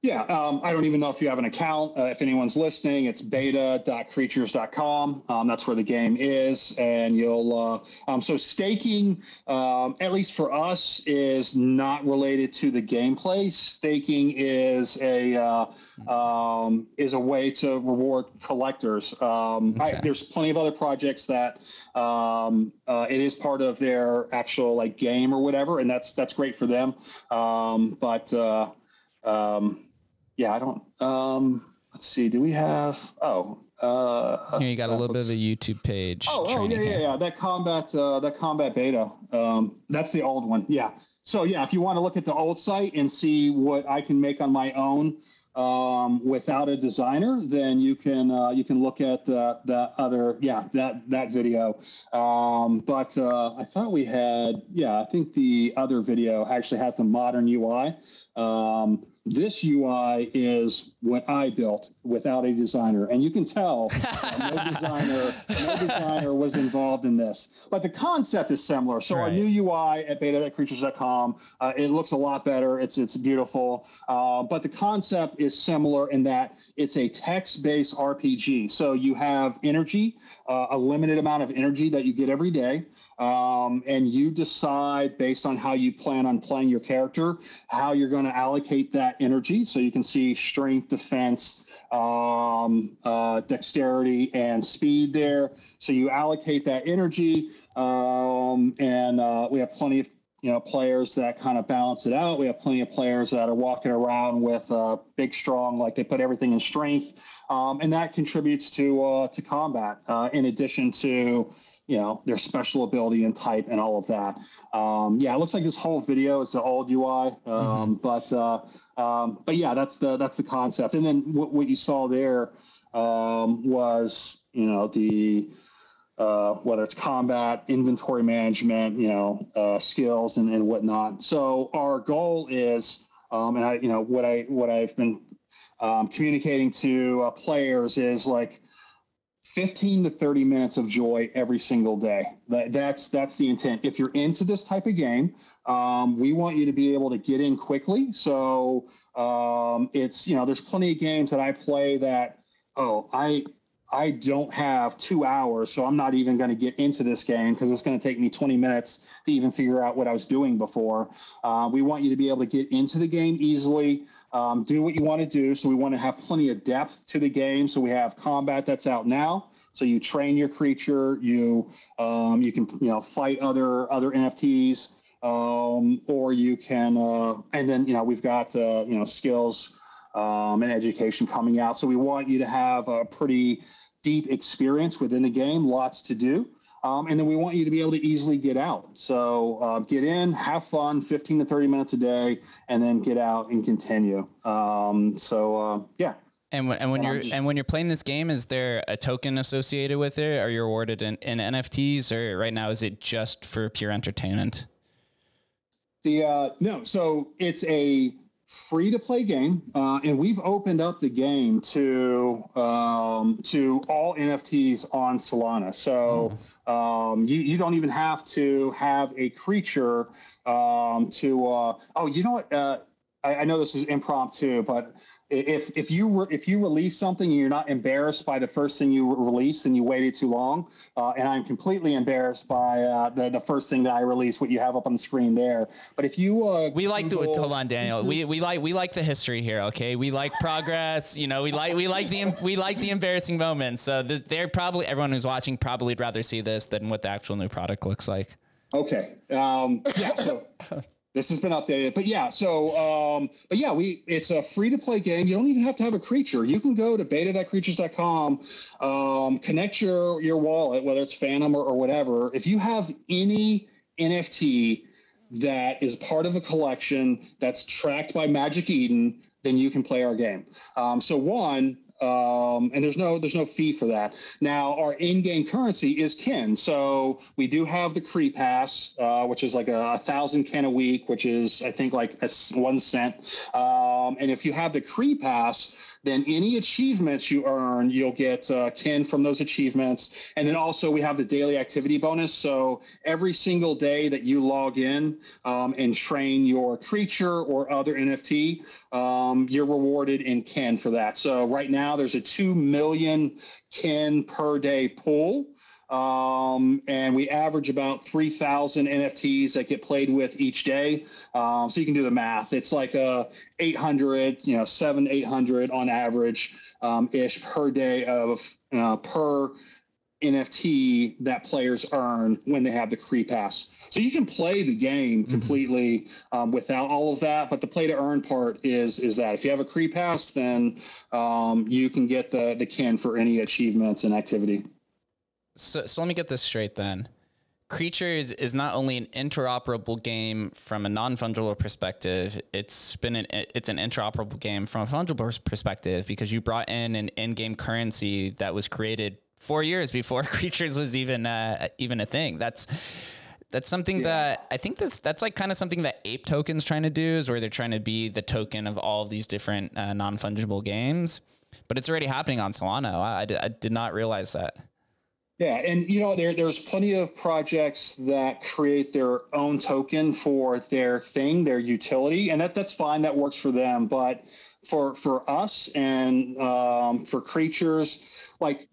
Yeah, um, I don't even know if you have an account. Uh, if anyone's listening, it's beta dot creatures dot com. Um, that's where the game is, and you'll. Uh, um, so staking, um, at least for us, is not related to the gameplay. Staking is a uh, um, is a way to reward collectors. Um, okay. I, there's plenty of other projects that um, uh, it is part of their actual like game or whatever, and that's that's great for them. Um, but uh, um, Yeah, I don't, um, let's see, do we have, oh. Uh, Here you got a little bit of a YouTube page. Oh, oh yeah, yeah, yeah, that combat, uh, that combat beta, um, that's the old one, yeah. So yeah, if you want to look at the old site and see what I can make on my own um, without a designer, then you can uh, you can look at uh, that other, yeah, that, that video. Um, but uh, I thought we had, yeah, I think the other video actually has the modern U I. Um, This U I is what I built without a designer, and you can tell uh, no designer, no designer was involved in this. But the concept is similar. So right. Our new U I at beta dot creatures dot com, uh, it looks a lot better. It's it's beautiful. Uh, but the concept is similar in that it's a text-based R P G. So you have energy, uh, a limited amount of energy that you get every day. Um, and you decide based on how you plan on playing your character, how you're going to allocate that energy. So you can see strength, defense, um, uh, dexterity, and speed there. So you allocate that energy. Um, and uh, we have plenty of you know, players that kind of balance it out. We have plenty of players that are walking around with uh, big, strong, like they put everything in strength. Um, and that contributes to, uh, to combat uh, in addition to... you know, their special ability and type and all of that. Um, yeah, it looks like this whole video is the old U I, um, mm-hmm. but uh, um, but yeah, that's the that's the concept. And then what, what you saw there um, was you know the uh, whether it's combat, inventory management, you know, uh, skills and, and whatnot. So our goal is, um, and I you know what I what I've been um, communicating to uh, players is like. fifteen to thirty minutes of joy every single day. That, that's that's the intent. If you're into this type of game, um, we want you to be able to get in quickly. So um, it's, you know, there's plenty of games that I play that, oh, I I don't have two hours, so I'm not even going to get into this game because it's going to take me twenty minutes to even figure out what I was doing before. Uh, we want you to be able to get into the game easily. Um, do what you want to do. So we want to have plenty of depth to the game. So we have combat that's out now. So you train your creature. You um, you can you know fight other other N F Ts, um, or you can uh, and then you know we've got uh, you know skills um, and education coming out. So we want you to have a pretty deep experience within the game. Lots to do. Um, and then we want you to be able to easily get out. So uh, get in, have fun, fifteen to thirty minutes a day, and then get out and continue. Um, so, uh, yeah. And, and when and you're just, and when you're playing this game, is there a token associated with it? Are you awarded in, in N F Ts, or right now is it just for pure entertainment? The uh, no, so it's a free-to-play game, uh, and we've opened up the game to um, to all N F Ts on Solana. So um, you you don't even have to have a creature um, to. Uh, oh, you know what? Uh, I, I know this is impromptu, but if if you were if you release something and you're not embarrassed by the first thing you release and you waited too long, uh, and I'm completely embarrassed by uh, the the first thing that I released, what you have up on the screen there. But if you uh, we like to hold on, Daniel. We we like we like the history here. Okay, we like progress. You know, we like we like the we like the embarrassing moments. So th they're probably everyone who's watching probably would rather see this than what the actual new product looks like. Okay. Um, yeah. So. This has been updated, but yeah, so, um, but yeah, we, it's a free to play game. You don't even have to have a creature. You can go to beta dot creatures dot com, um, connect your, your wallet, whether it's Phantom or, or whatever. If you have any N F T that is part of a collection that's tracked by Magic Eden, then you can play our game. Um, so one, um, and there's no there's no fee for that. Now, our in-game currency is Kin, so we do have the Kree Pass, uh, which is like a, a thousand Kin a week, which is I think like a, one cent. Um, and if you have the Kree Pass, then any achievements you earn, you'll get uh, Kin from those achievements. And then also we have the daily activity bonus. So every single day that you log in um, and train your creature or other N F T, um, you're rewarded in Kin for that. So right now there's a two million Kin per day pool. Um, and we average about three thousand N F Ts that get played with each day. Um, so you can do the math. It's like a eight hundred, you know, seven, eight hundred on average, um, ish per day of, uh, per N F T that players earn when they have the Kree Pass. So you can play the game completely mm-hmm. um, without all of that, but the play to earn part is is that if you have a Kree Pass, then um, you can get the, the Kin for any achievements and activity. So, so let me get this straight then. Kreechures is not only an interoperable game from a non-fungible perspective, it's been an, it's an interoperable game from a fungible perspective because you brought in an in-game currency that was created four years before Kreechures was even uh, even a thing. That's that's something yeah. that I think that's that's like kind of something that Ape Token's trying to do, is where they're trying to be the token of all of these different uh, non-fungible games, but it's already happening on Solana. Wow, I, I did not realize that. Yeah, and you know, there there's plenty of projects that create their own token for their thing, their utility, and that that's fine. That works for them, but for for us and um, for Kreechures, like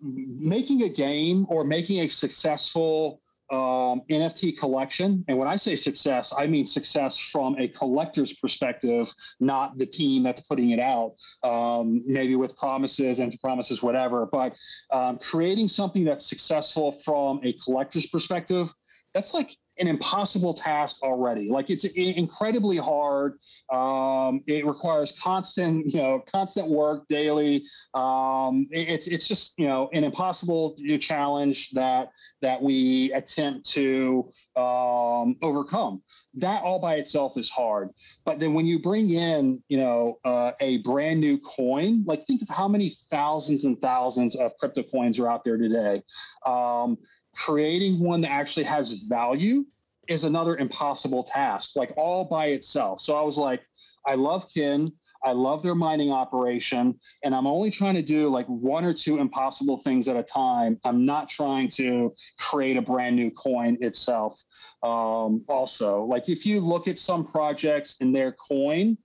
making a game or making a successful um, N F T collection. And when I say success, I mean success from a collector's perspective, not the team that's putting it out, um, maybe with promises, empty promises, whatever. But um, creating something that's successful from a collector's perspective, that's like an impossible task already. Like it's incredibly hard. Um, it requires constant, you know, constant work daily. Um, it's it's just, you know, an impossible challenge that that we attempt to um, overcome. That all by itself is hard. But then when you bring in, you know, uh, a brand new coin, like think of how many thousands and thousands of crypto coins are out there today. Um, Creating one that actually has value is another impossible task, like all by itself. So I was like, I love Kin, I love their mining operation, and I'm only trying to do like one or two impossible things at a time. I'm not trying to create a brand new coin itself. Um, also, like if you look at some projects in their coin,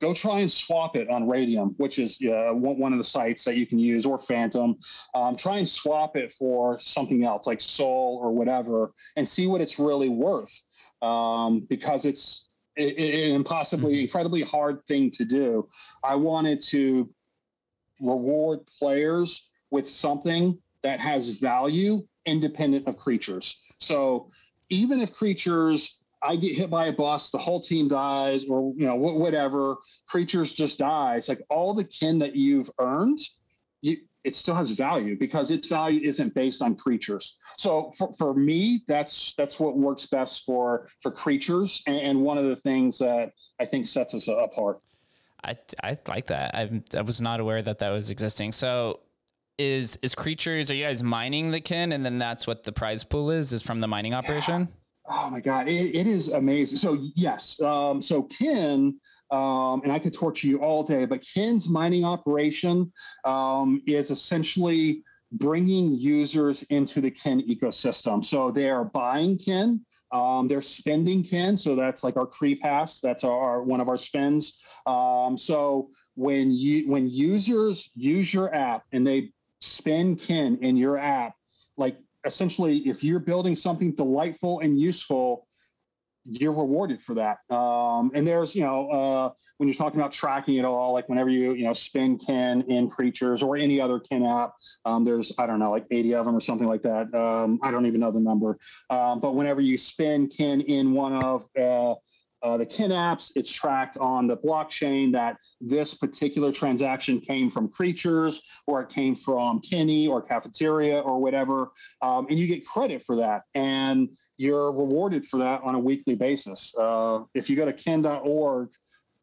go try and swap it on Radium, which is uh, one of the sites that you can use, or Phantom. Um, try and swap it for something else, like Sol or whatever, and see what it's really worth, um, because it's it, it, an impossibly, incredibly hard thing to do. I wanted to reward players with something that has value independent of Kreechures. So even if Kreechures... I get hit by a bus, the whole team dies, or you know, whatever. Kreechures just dies. Like all the Kin that you've earned, you, it still has value because its value isn't based on Kreechures. So for, for me, that's that's what works best for for Kreechures, and, and one of the things that I think sets us apart. I I like that. I I was not aware that that was existing. So. Is is Kreechures? Are you guys mining the Kin, and then that's what the prize pool is? Is from the mining operation? Yeah. Oh my God, it, it is amazing. So yes, um, so Kin, um, and I could torture you all day, but Kin's mining operation um, is essentially bringing users into the Kin ecosystem. So they are buying Kin, um, they're spending Kin. So that's like our Kree Pass. That's our, our one of our spends. Um, so when you when users use your app and they spend Kin in your app, like. Essentially, if you're building something delightful and useful, you're rewarded for that. Um, and there's, you know, uh, when you're talking about tracking it all, like whenever you, you know, spin Kin in Kreechures or any other Kin app, um, there's, I don't know, like eighty of them or something like that. Um, I don't even know the number. Um, but whenever you spin Kin in one of uh, uh, the Kin apps, it's tracked on the blockchain that this particular transaction came from Kreechures, or it came from Kenny or Cafeteria or whatever. Um, and you get credit for that. And you're rewarded for that on a weekly basis. Uh, if you go to kin dot org,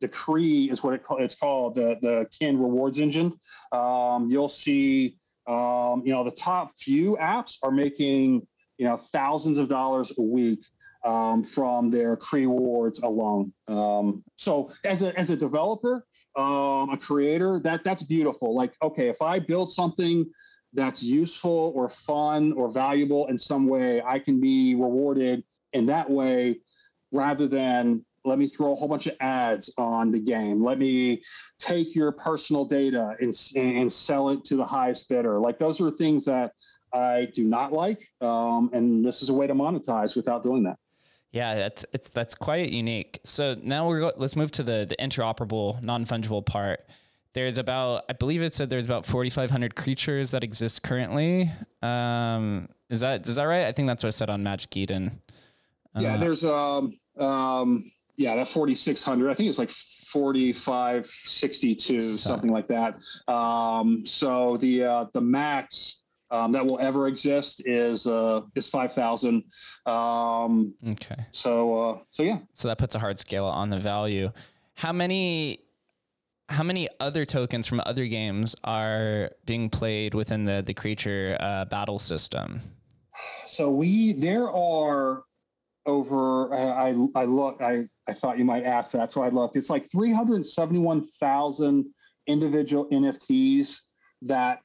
the Cree is what it, it's called, the, the Kin rewards engine. Um, you'll see, um, you know, the top few apps are making, you know, thousands of dollars a week um, from their Cree rewards alone. Um, so as a, as a developer, um, a creator, that that's beautiful. Like, okay, if I build something that's useful or fun or valuable in some way, I can be rewarded in that way rather than let me throw a whole bunch of ads on the game. Let me take your personal data and, and sell it to the highest bidder. Like, those are things that I do not like. Um, and this is a way to monetize without doing that. Yeah, that's, it's, that's quite unique. So now we're, let's move to the, the interoperable, non-fungible part. There's about, I believe it said there's about forty-five hundred creatures that exist currently. Um, is that, is that right? I think that's what I said on Magic Eden. Uh, yeah, there's, um, um, yeah, that forty-six hundred, I think it's like forty-five sixty-two, so. Something like that. Um, so the, uh, the max, Um, that will ever exist is uh, is five thousand. Um, okay. So uh, so yeah. So that puts a hard scale on the value. How many how many other tokens from other games are being played within the the creature uh, battle system? So we there are over. I I, I look. I I thought you might ask that, so I looked. It's like three hundred seventy-one thousand individual N F Ts that.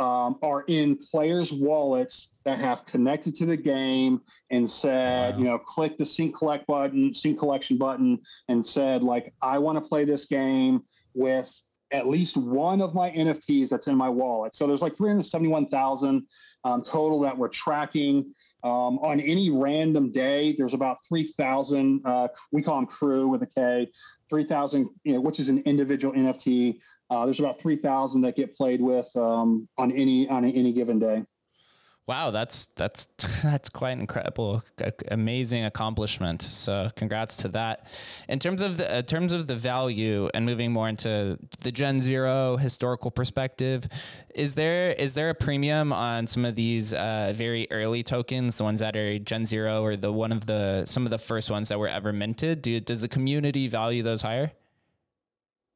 Um, are in players' wallets that have connected to the game and said, wow. You know, click the sync collect button, sync collection button, and said, like, I want to play this game with at least one of my N F Ts that's in my wallet. So there's like three hundred seventy-one thousand um, total that we're tracking. Um, on any random day, there's about three thousand, uh, we call them crew with a K, three thousand, you know, which is an individual N F T. Uh, there's about three thousand that get played with um, on any on any given day. Wow, that's that's that's quite incredible, amazing accomplishment. So congrats to that. In terms of the in terms of the value and moving more into the Gen Zero historical perspective, is there is there a premium on some of these uh, very early tokens, the ones that are Gen Zero or the one of the some of the first ones that were ever minted? Do does the community value those higher?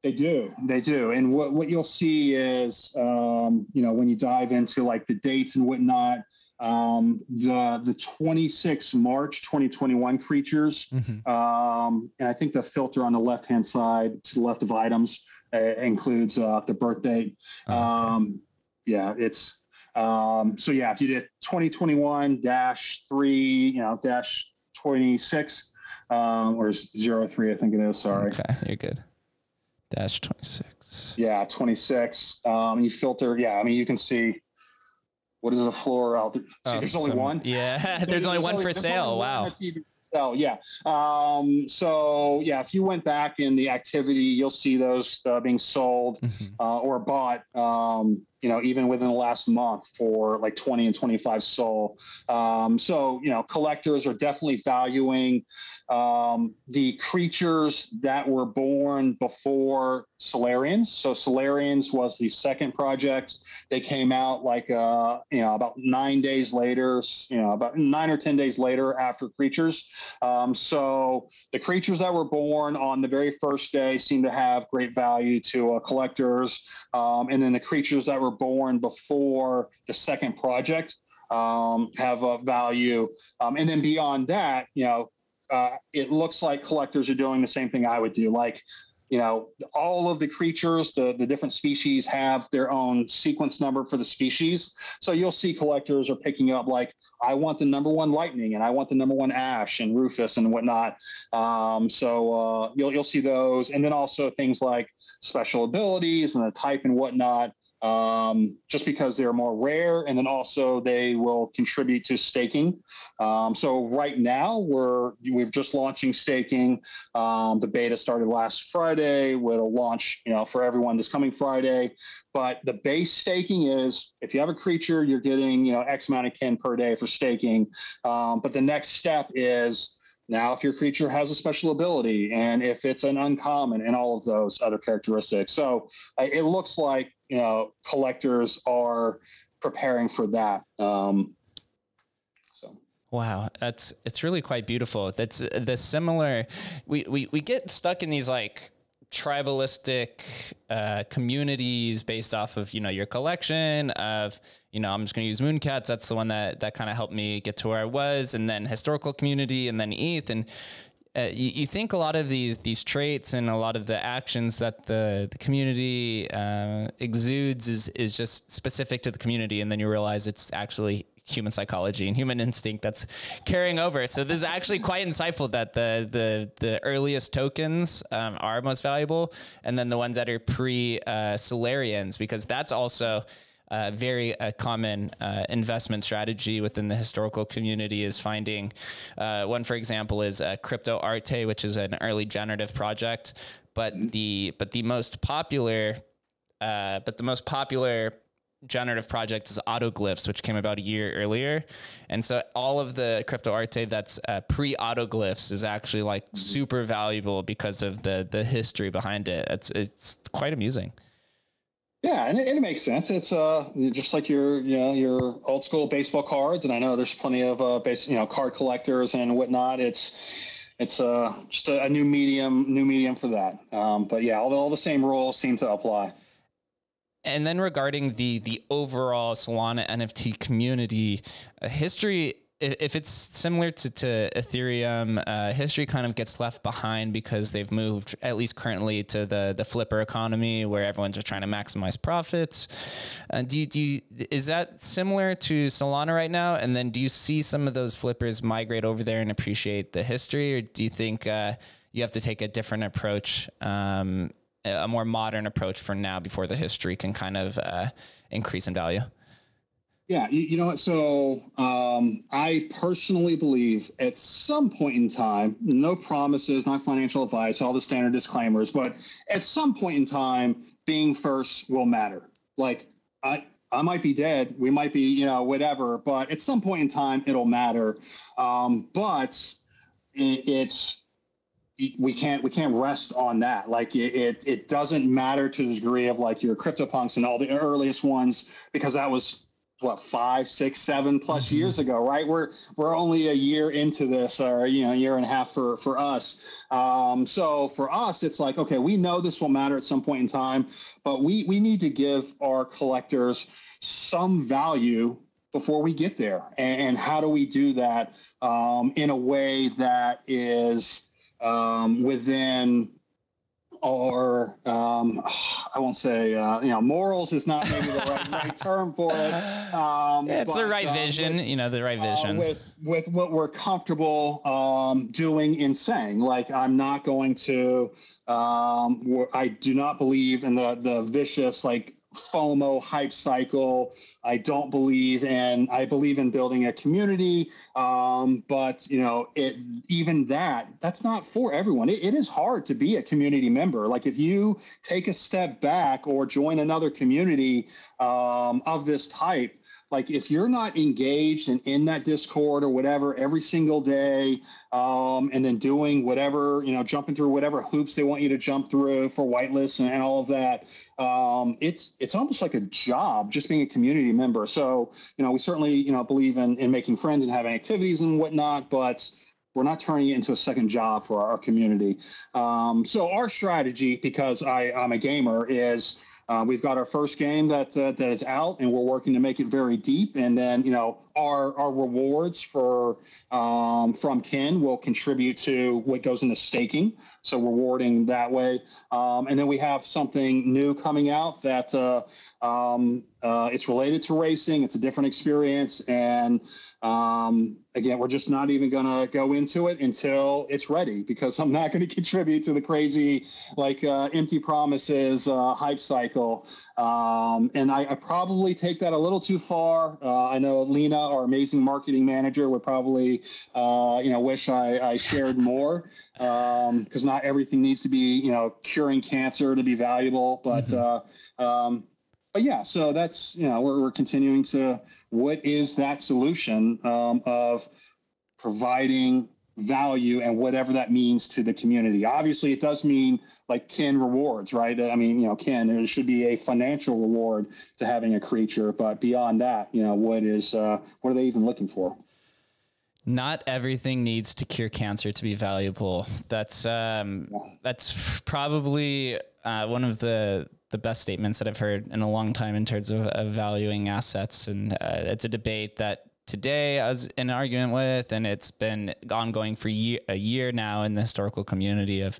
They do. They do. And what, what you'll see is, um, you know, when you dive into like the dates and whatnot, um, the the twenty-sixth March twenty twenty-one creatures, mm-hmm. um, and I think the filter on the left-hand side to the left of items uh, includes uh, the birth date. Oh, okay. um, yeah, it's, um, so yeah, if you did twenty twenty-one dash three, you know, dash twenty-six, um, or zero three, I think it is, sorry. Okay, you're good. Dash twenty-six. Yeah, twenty-six. Um, you filter. Yeah, I mean, you can see what is the floor out there. Oh, see, there's some, only one. Yeah, there's, there's only one only, for sale. Wow. Oh, yeah. Um, so yeah, if you went back in the activity, you'll see those uh, being sold mm-hmm. uh, or bought. Um, you know, even within the last month for like twenty and twenty-five soul. Um, so, you know, collectors are definitely valuing um, the creatures that were born before Solarians. So Solarians was the second project. They came out like, uh, you know, about nine days later, you know, about nine or ten days later after creatures. Um, so the creatures that were born on the very first day seem to have great value to uh, collectors. Um, and then the creatures that were born before the second project um, have a value. Um, and then beyond that, you know, uh, it looks like collectors are doing the same thing I would do. Like, you know, all of the creatures, the, the different species have their own sequence number for the species. So you'll see collectors are picking up like, I want the number one lightning and I want the number one ash and Rufus and whatnot. Um, so uh, you'll, you'll see those. And then also things like special abilities and the type and whatnot. Um, just because they're more rare, and then also they will contribute to staking. Um, so right now we're, we've just launching staking. Um, the beta started last Friday with a launch, you know, for everyone this coming Friday, but the base staking is if you have a creature, you're getting, you know, X amount of kin per day for staking. Um, but the next step is, now, if your creature has a special ability and if it's an uncommon and all of those other characteristics. So uh, it looks like, you know, collectors are preparing for that. Um, so. Wow. That's, it's really quite beautiful. That's the similar, we, we, we get stuck in these like tribalistic uh, communities based off of, you know, your collection of, you know, I'm just going to use Mooncats. That's the one that, that kind of helped me get to where I was. And then historical community and then E T H. And uh, you, you think a lot of these, these traits and a lot of the actions that the, the community uh, exudes is, is just specific to the community. And then you realize it's actually human psychology and human instinct that's carrying over. So this is actually quite insightful that the the the earliest tokens um, are most valuable, and then the ones that are pre uh, Solarians, because that's also a very uh, common uh, investment strategy within the historical community is finding uh, one, for example, is uh, CryptoArte, which is an early generative project, but the but the most popular uh, but the most popular generative project is Autoglyphs, which came about a year earlier. And so all of the CryptoArte that's uh, pre-Autoglyphs is actually like super valuable because of the the history behind it. It's it's quite amusing. Yeah, and it, it makes sense. It's uh just like your you know your old school baseball cards, and I know there's plenty of uh base, you know card collectors and whatnot. It's it's uh just a, a new medium new medium for that. Um, but yeah, all all the same rules seem to apply. And then regarding the the overall Solana N F T community, uh, history, if it's similar to, to Ethereum, uh, history kind of gets left behind because they've moved, at least currently, to the the flipper economy where everyone's just trying to maximize profits. Uh, do you, do you, is that similar to Solana right now? And then do you see some of those flippers migrate over there and appreciate the history? Or do you think uh, you have to take a different approach, um, a more modern approach for now before the history can kind of uh, increase in value? Yeah, you, you know what? So um, I personally believe at some point in time, no promises, not financial advice, all the standard disclaimers, but at some point in time, being first will matter. Like I, I might be dead. We might be, you know, whatever, but at some point in time, it'll matter. Um, but it, it's, we can't we can't rest on that. Like it, it it doesn't matter to the degree of like your CryptoPunks and all the earliest ones, because that was what, five six seven plus mm-hmm. years ago, right? We're we're only a year into this, or you know a year and a half for for us. Um so for us it's like, okay, we know this will matter at some point in time, but we we need to give our collectors some value before we get there. And, and how do we do that um in a way that is Um, within our, um, I won't say, uh, you know, morals is not maybe the right, right term for it. Um, yeah, it's but, the right uh, vision, with, you know, the right vision. Uh, with, with what we're comfortable um, doing and saying. Like, I'm not going to, um, I do not believe in the, the vicious, like, FOMO hype cycle. I don't believe in, I believe in building a community. Um, but you know, it, even that, that's not for everyone. It, it is hard to be a community member. Like if you take a step back or join another community, um, of this type, like if you're not engaged and in that Discord or whatever every single day, um, and then doing whatever, you know, jumping through whatever hoops they want you to jump through for whitelists and, and all of that, um, it's it's almost like a job just being a community member. So, you know, we certainly, you know, believe in, in making friends and having activities and whatnot, but we're not turning it into a second job for our community. Um, so our strategy, because I, I'm a gamer, is Uh, we've got our first game that uh, that is out, and we're working to make it very deep. And then, you know, our our rewards for um, from Kin will contribute to what goes into staking, so rewarding that way. Um, and then we have something new coming out that uh, um, uh, it's related to racing. It's a different experience, and um, again, we're just not even going to go into it until it's ready, because I'm not going to contribute to the crazy, like uh, empty promises uh, hype cycle. Um, and I, I probably take that a little too far. Uh, I know Lena, our amazing marketing manager, would probably, uh, you know, wish I, I shared more, because um, not everything needs to be, you know, curing cancer to be valuable. But mm-hmm. uh, um, But yeah, so that's, you know, we're, we're continuing to, what is that solution um, of providing value and whatever that means to the community? Obviously, it does mean like Kin rewards, right? I mean, you know, Kin, it should be a financial reward to having a creature. But beyond that, you know, what is, uh, what are they even looking for? Not everything needs to cure cancer to be valuable. That's um, that's probably uh, one of the the best statements that I've heard in a long time in terms of, of valuing assets. And uh, it's a debate that today I was in an argument with, and it's been ongoing for year, a year now in the historical community of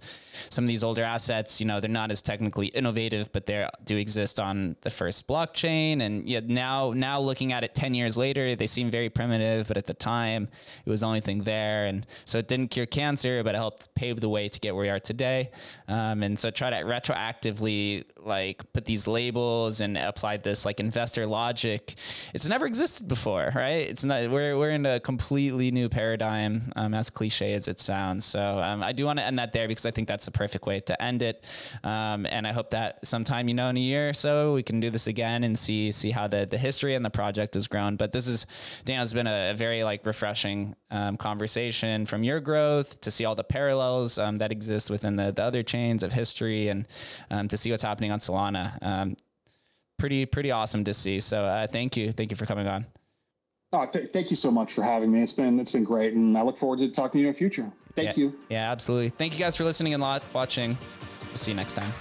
some of these older assets. You know, they're not as technically innovative, but they do exist on the first blockchain. And yet now, now looking at it ten years later, they seem very primitive, but at the time it was the only thing there. And so it didn't cure cancer, but it helped pave the way to get where we are today. Um, and so try to retroactively like put these labels and apply this like investor logic. It's never existed before, right? It's not, we're, we're in a completely new paradigm, um, as cliche as it sounds. So um, I do want to end that there because I think that's the perfect way to end it. Um, and I hope that sometime, you know, in a year or so, we can do this again and see see how the, the history and the project has grown. But this is, Daniel's been a, a very like refreshing um, conversation from your growth to see all the parallels um, that exist within the, the other chains of history and um, to see what's happening on Solana. Um, pretty, pretty awesome to see. So uh, thank you. Thank you for coming on. Oh, th thank you so much for having me. It's been, it's been great. And I look forward to talking to you in the future. Thank yeah. you. Yeah, absolutely. Thank you guys for listening and watching. We'll see you next time.